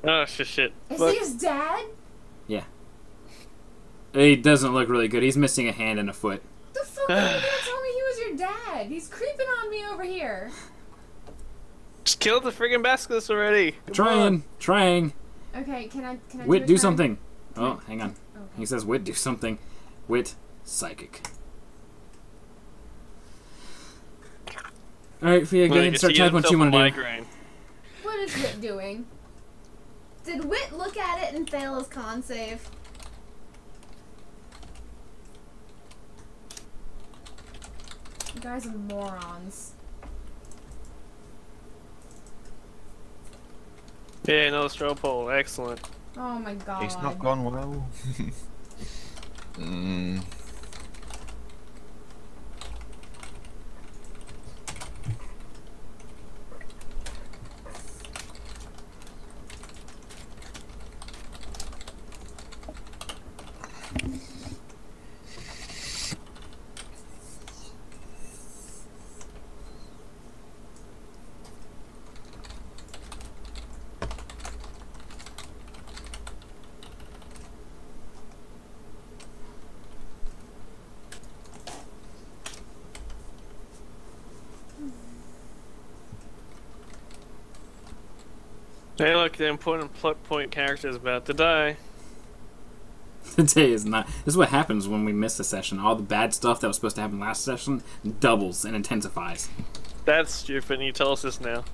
Oh shit! shit. Aesir's dad? Yeah. He doesn't look really good. He's missing a hand and a foot. The fuck are you gonna tell me he was your dad? He's creeping on me over here. Just kill the friggin' basilisk already. Trying, trying. Okay, can I? Can I Wit, do, do something. Oh, hang on. Okay. He says, "Wit, do something." Wit, psychic. All right, Fia, go ahead and start typing what you want to do. What is Wit doing? Did Wit look at it and fail his con save? You guys are morons. Yeah, another straw pole. Excellent. Oh my god. It's not gone well. mm. Hey, look, the important plot point character is about to die. Today is not. This is what happens when we miss a session. All the bad stuff that was supposed to happen last session doubles and intensifies. That's stupid, and you tell us this now.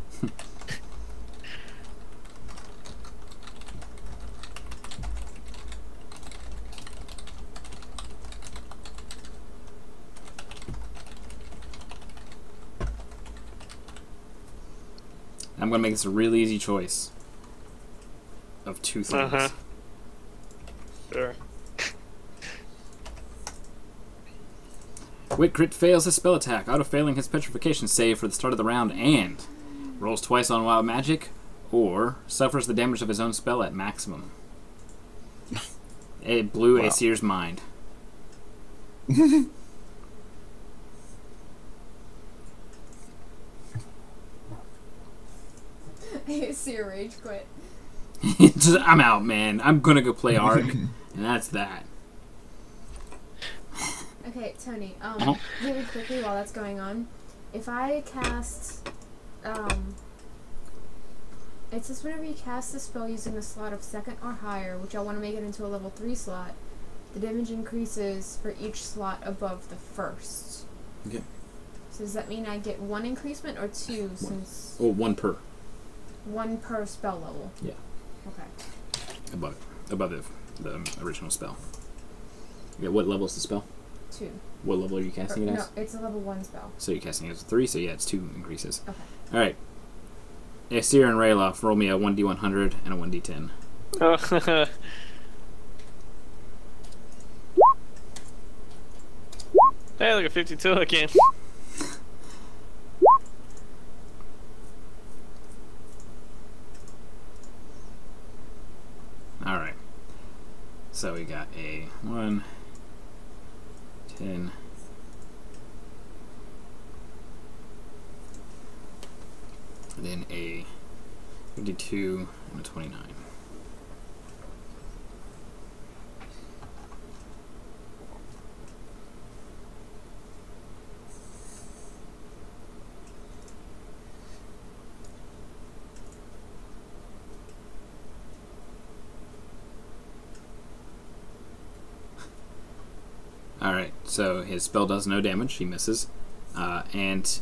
I'm gonna make this a really easy choice of two things. Uh-huh. Sure. Wit Crit fails his spell attack, auto-failing his petrification save for the start of the round, and rolls twice on wild magic, or suffers the damage of his own spell at maximum. It blew wow. Aesir's mind. Aesir rage quit. Just, I'm out, man. I'm gonna go play Ark, and that's that. Okay, Tony, um, really quickly while that's going on, if I cast, um, it says whenever you cast a spell using a slot of second or higher, which I want to make it into a level three slot, the damage increases for each slot above the first. Okay. So does that mean I get one increasement or two? One. Since oh, one per. One per spell level. Yeah. Okay. Above, above it, the original spell. Yeah, what level is the spell? Two. What level are you casting or, it as? No, it's a level one spell. So you're casting it as three, so yeah, it's two increases. Okay. Alright. Aesir and Ralof, roll me a one D one hundred and a one D ten. Oh. Hey, look at fifty-two again. Alright. So we got a one. ten. And then a fifty-two and a twenty-nine. Alright, so his spell does no damage, he misses, uh, and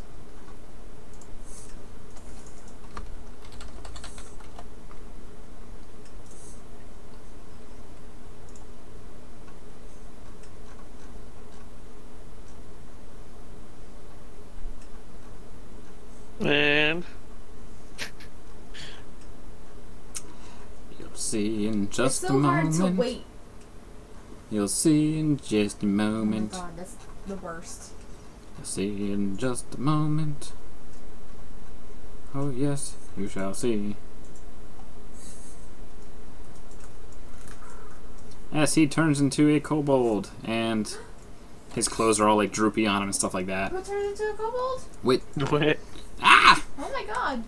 and you'll see in just a moment. It's so hard to wait. You'll see in just a moment. Oh my god, that's the worst. You'll see in just a moment. Oh yes, you shall see. As he turns into a kobold, and his clothes are all like droopy on him and stuff like that. Who turned into a kobold? Wait. What? Ah! Oh my god.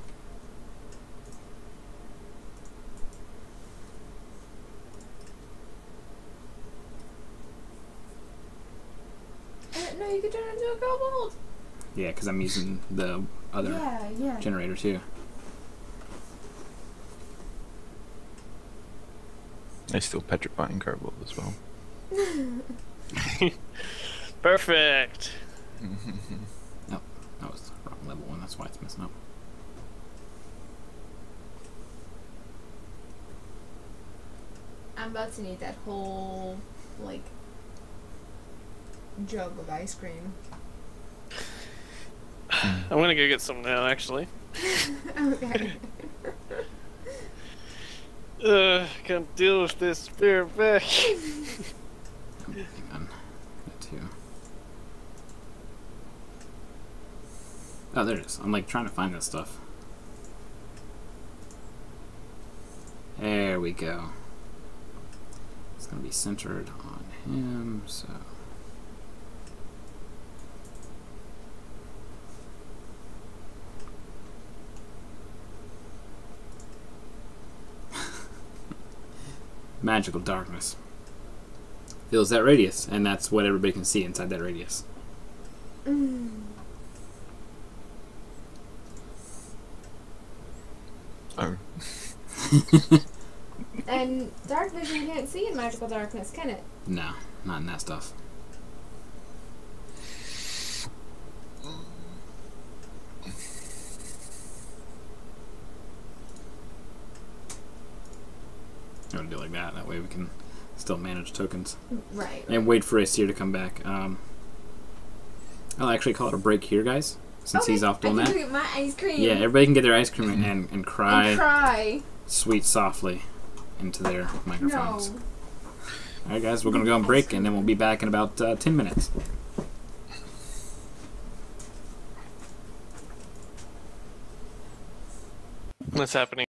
No, you can turn into a kobold. Yeah, because I'm using the other yeah, yeah. generator too. They're still petrifying kobold as well. Perfect. No, that was the wrong level one. That's why it's messing up. I'm about to need that whole like. jug of ice cream. I'm gonna go get some now, actually. Okay. uh, can't deal with this spear back. Hang on. That too. Oh, there it is. I'm like trying to find that stuff. There we go. It's gonna be centered on him, so. Magical darkness fills that radius, and that's what everybody can see inside that radius. Mm. Oh. And dark vision can't see in magical darkness, can it? No, not in that stuff. I want to do it like that. That way we can still manage tokens. Right. And wait for Aesir to come back. Um, I'll actually call it a break here, guys, since okay. he's off doing I can that. Get my ice cream. Yeah, everybody can get their ice cream and and cry. And cry. Sweet softly into their microphones. No. All right, guys, we're gonna go on break, and then we'll be back in about uh, ten minutes. What's happening?